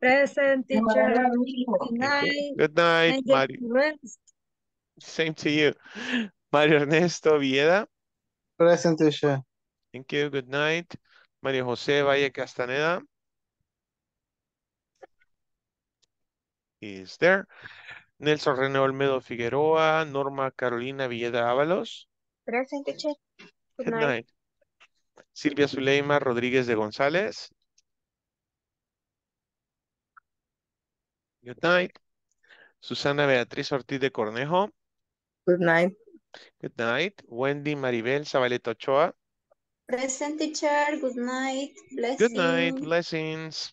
Present teacher, good night. Good night, Mario. Same to you. Mario Ernesto Vieda. Present teacher. Thank you, good night. Mario José Valle Castaneda. Is there. Nelson René Olmedo Figueroa. Norma Carolina Villeda Ábalos. Present teacher. Good night. Silvia Zuleima Rodríguez de González. Good night. Susana Beatriz Ortiz de Cornejo. Good night. Good night. Wendy Maribel Zabaleta Ochoa. Present teacher. Good night. Blessings. Good night. Blessings.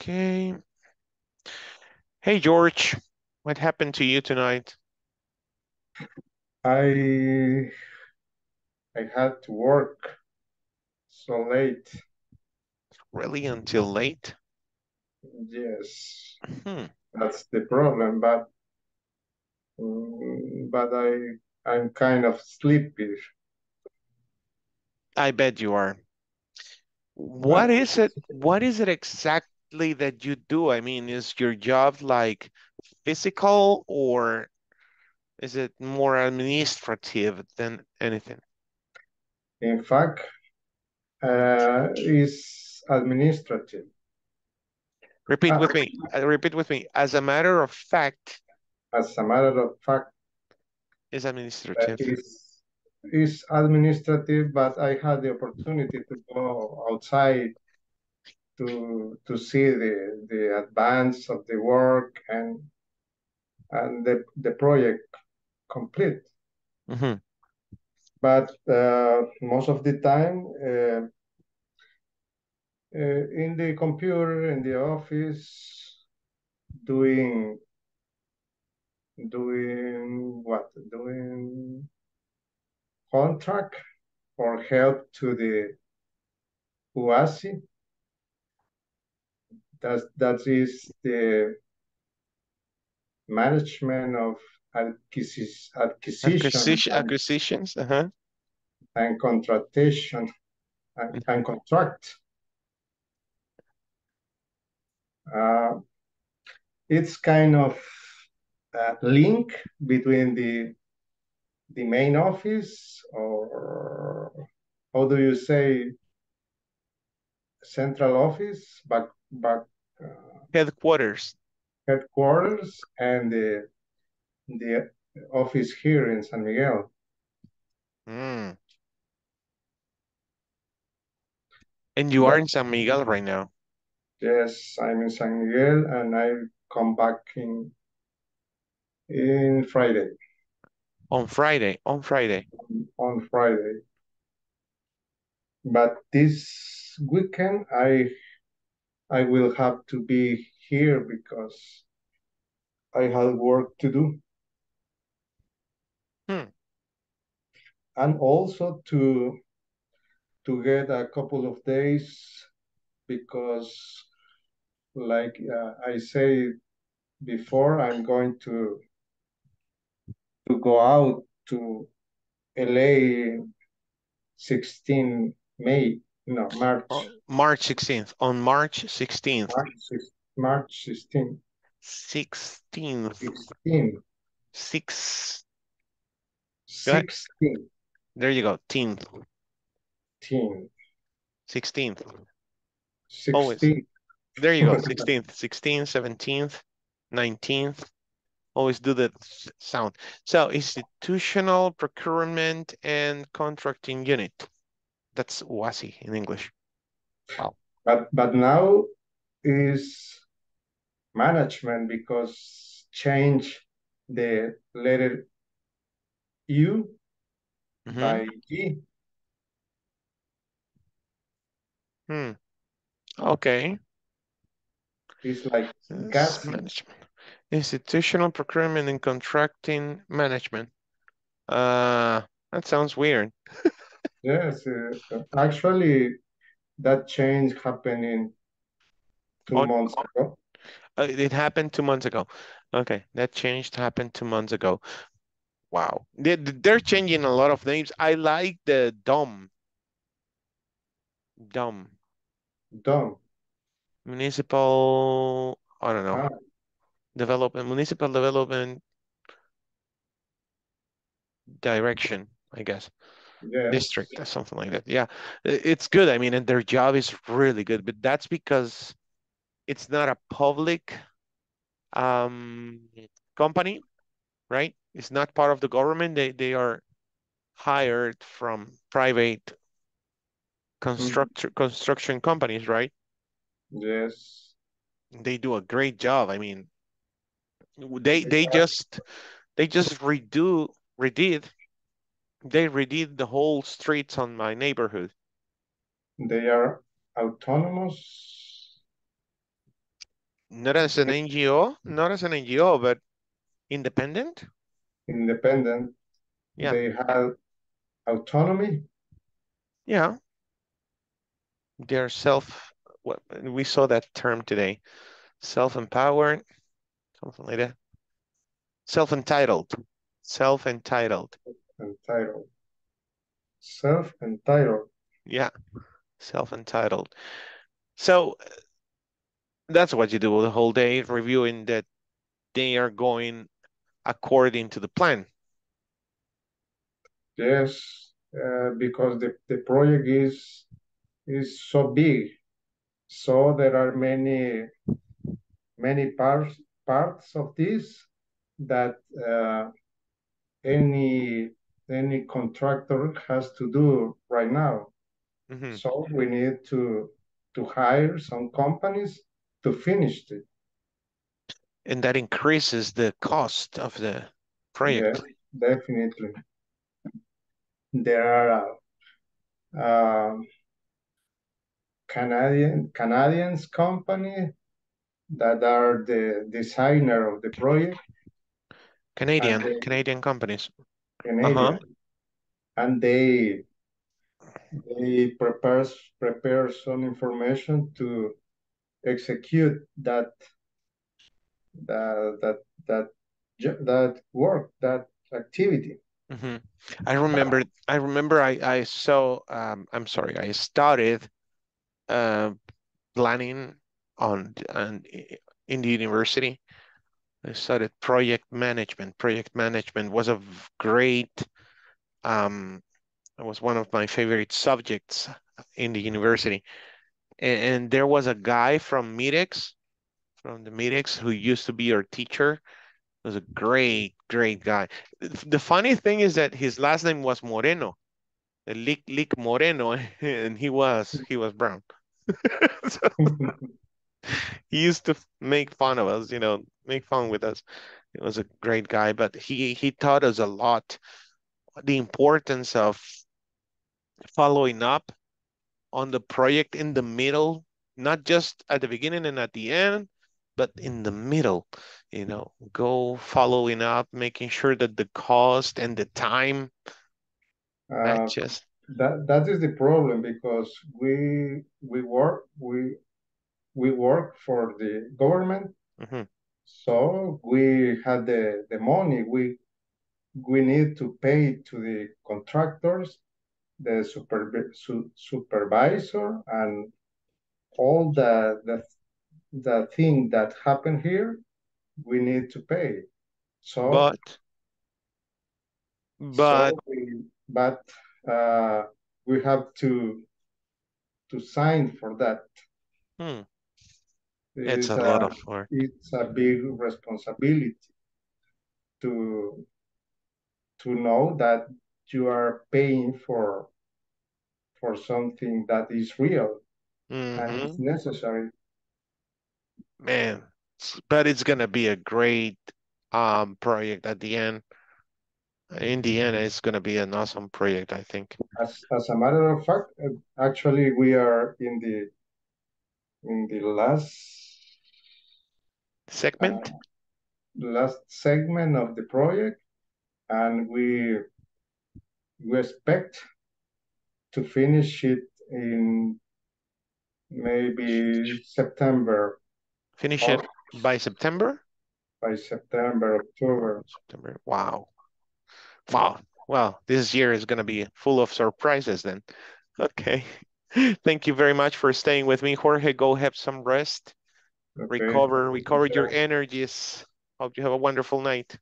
Okay. Hey, George, what happened to you tonight? I had to work so late. Really? Until late? Yes. That's the problem, but I'm kind of sleepy. I bet you are. What is it exactly that you do? I mean, is your job like physical or is it more administrative than anything? In fact, it's administrative. Repeat with me. As a matter of fact. As a matter of fact. It's administrative. It's administrative, but I had the opportunity to go outside to see the advance of the work and the project complete. Mm-hmm. But most of the time in the computer, in the office, doing contract or help to the UASI. That is the management of acquisitions and contractation and contract. It's kind of a link between the main office, or how do you say, central office, but headquarters and the office here in San Miguel. Mm. And you are in San Miguel right now? Yes, I'm in San Miguel and I come back in Friday. On Friday. But this weekend I will have to be here because I have work to do. And also to get a couple of days because, like I said before, I'm going to go out to LA 16 May. No, March. March 16th. On March 16th. March 16th. 16th. There you go. 16th. 16th. Always. There you go. 16th. 16th, 17th, 19th. Always do the sound. So, Institutional Procurement and Contracting Unit. That's WASI in English. Wow. But now is management because change the letter U by G. Okay. It's like gas management. Institutional Procurement and Contracting Management. That sounds weird. Yes, actually, that change happened 2 months ago. It happened 2 months ago. Okay, that change happened 2 months ago. Wow, they're changing a lot of names. I like the DOM. DOM. DOM. Municipal, I don't know. Ah. Development, municipal development direction, I guess. Yeah. District or something like that. Yeah, it's good. I mean, and their job is really good, but that's because it's not a public company, right? It's not part of the government. They are hired from private construction companies, right? Yes. They do a great job. I mean, they just redid the whole streets on my neighborhood. They are autonomous? Not as an NGO, not as an NGO, but independent? Independent. Yeah. They have autonomy? Yeah. They're we saw that term today. Self-empowered, something like that. Self-entitled. Self-entitled. Entitled. Self-entitled. Yeah, self-entitled. So that's what you do the whole day, reviewing that they are going according to the plan. Yes, because the project is so big. So there are many parts of this that any contractor has to do right now. Mm-hmm. So we need to hire some companies to finish it. And that increases the cost of the project. Yeah, definitely. There are Canadians company that are the designer of the project. Canadian companies. Canadian. Uh-huh. And they prepare some information to execute that work, that activity. Mm-hmm. I saw I started planning in the university. I started project management. Project management was a great, it was one of my favorite subjects in the university. And there was a guy from MITEX, who used to be our teacher. He was a great, great guy. The funny thing is that his last name was Moreno, Lick Moreno, and he was brown. So, he used to make fun with us. It was a great guy, but he taught us a lot, the importance of following up on the project in the middle, not just at the beginning and at the end, but in the middle, go following up, making sure that the cost and the time matches. That is the problem, because we work for the government. Mm-hmm. So we had the money. We need to pay to the contractors, the supervisor, and all the thing that happened here. We need to pay. So, but we have to sign for that. Hmm. It's a lot of work. It's a big responsibility to know that you are paying for something that is real. Mm-hmm. And it's necessary. Man, but it's gonna be a great project at the end. In the end, it's gonna be an awesome project, I think. As a matter of fact, actually, we are in the last segment of the project, and we expect to finish it in maybe September. Finish it By September? By September, October. September. Wow. Wow. Well, this year is going to be full of surprises then. Okay. Thank you very much for staying with me, Jorge. Go have some rest. Okay. Recover your energies. Hope you have a wonderful night.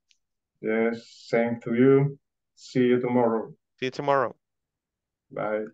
Yes, same to you. See you tomorrow. See you tomorrow. Bye.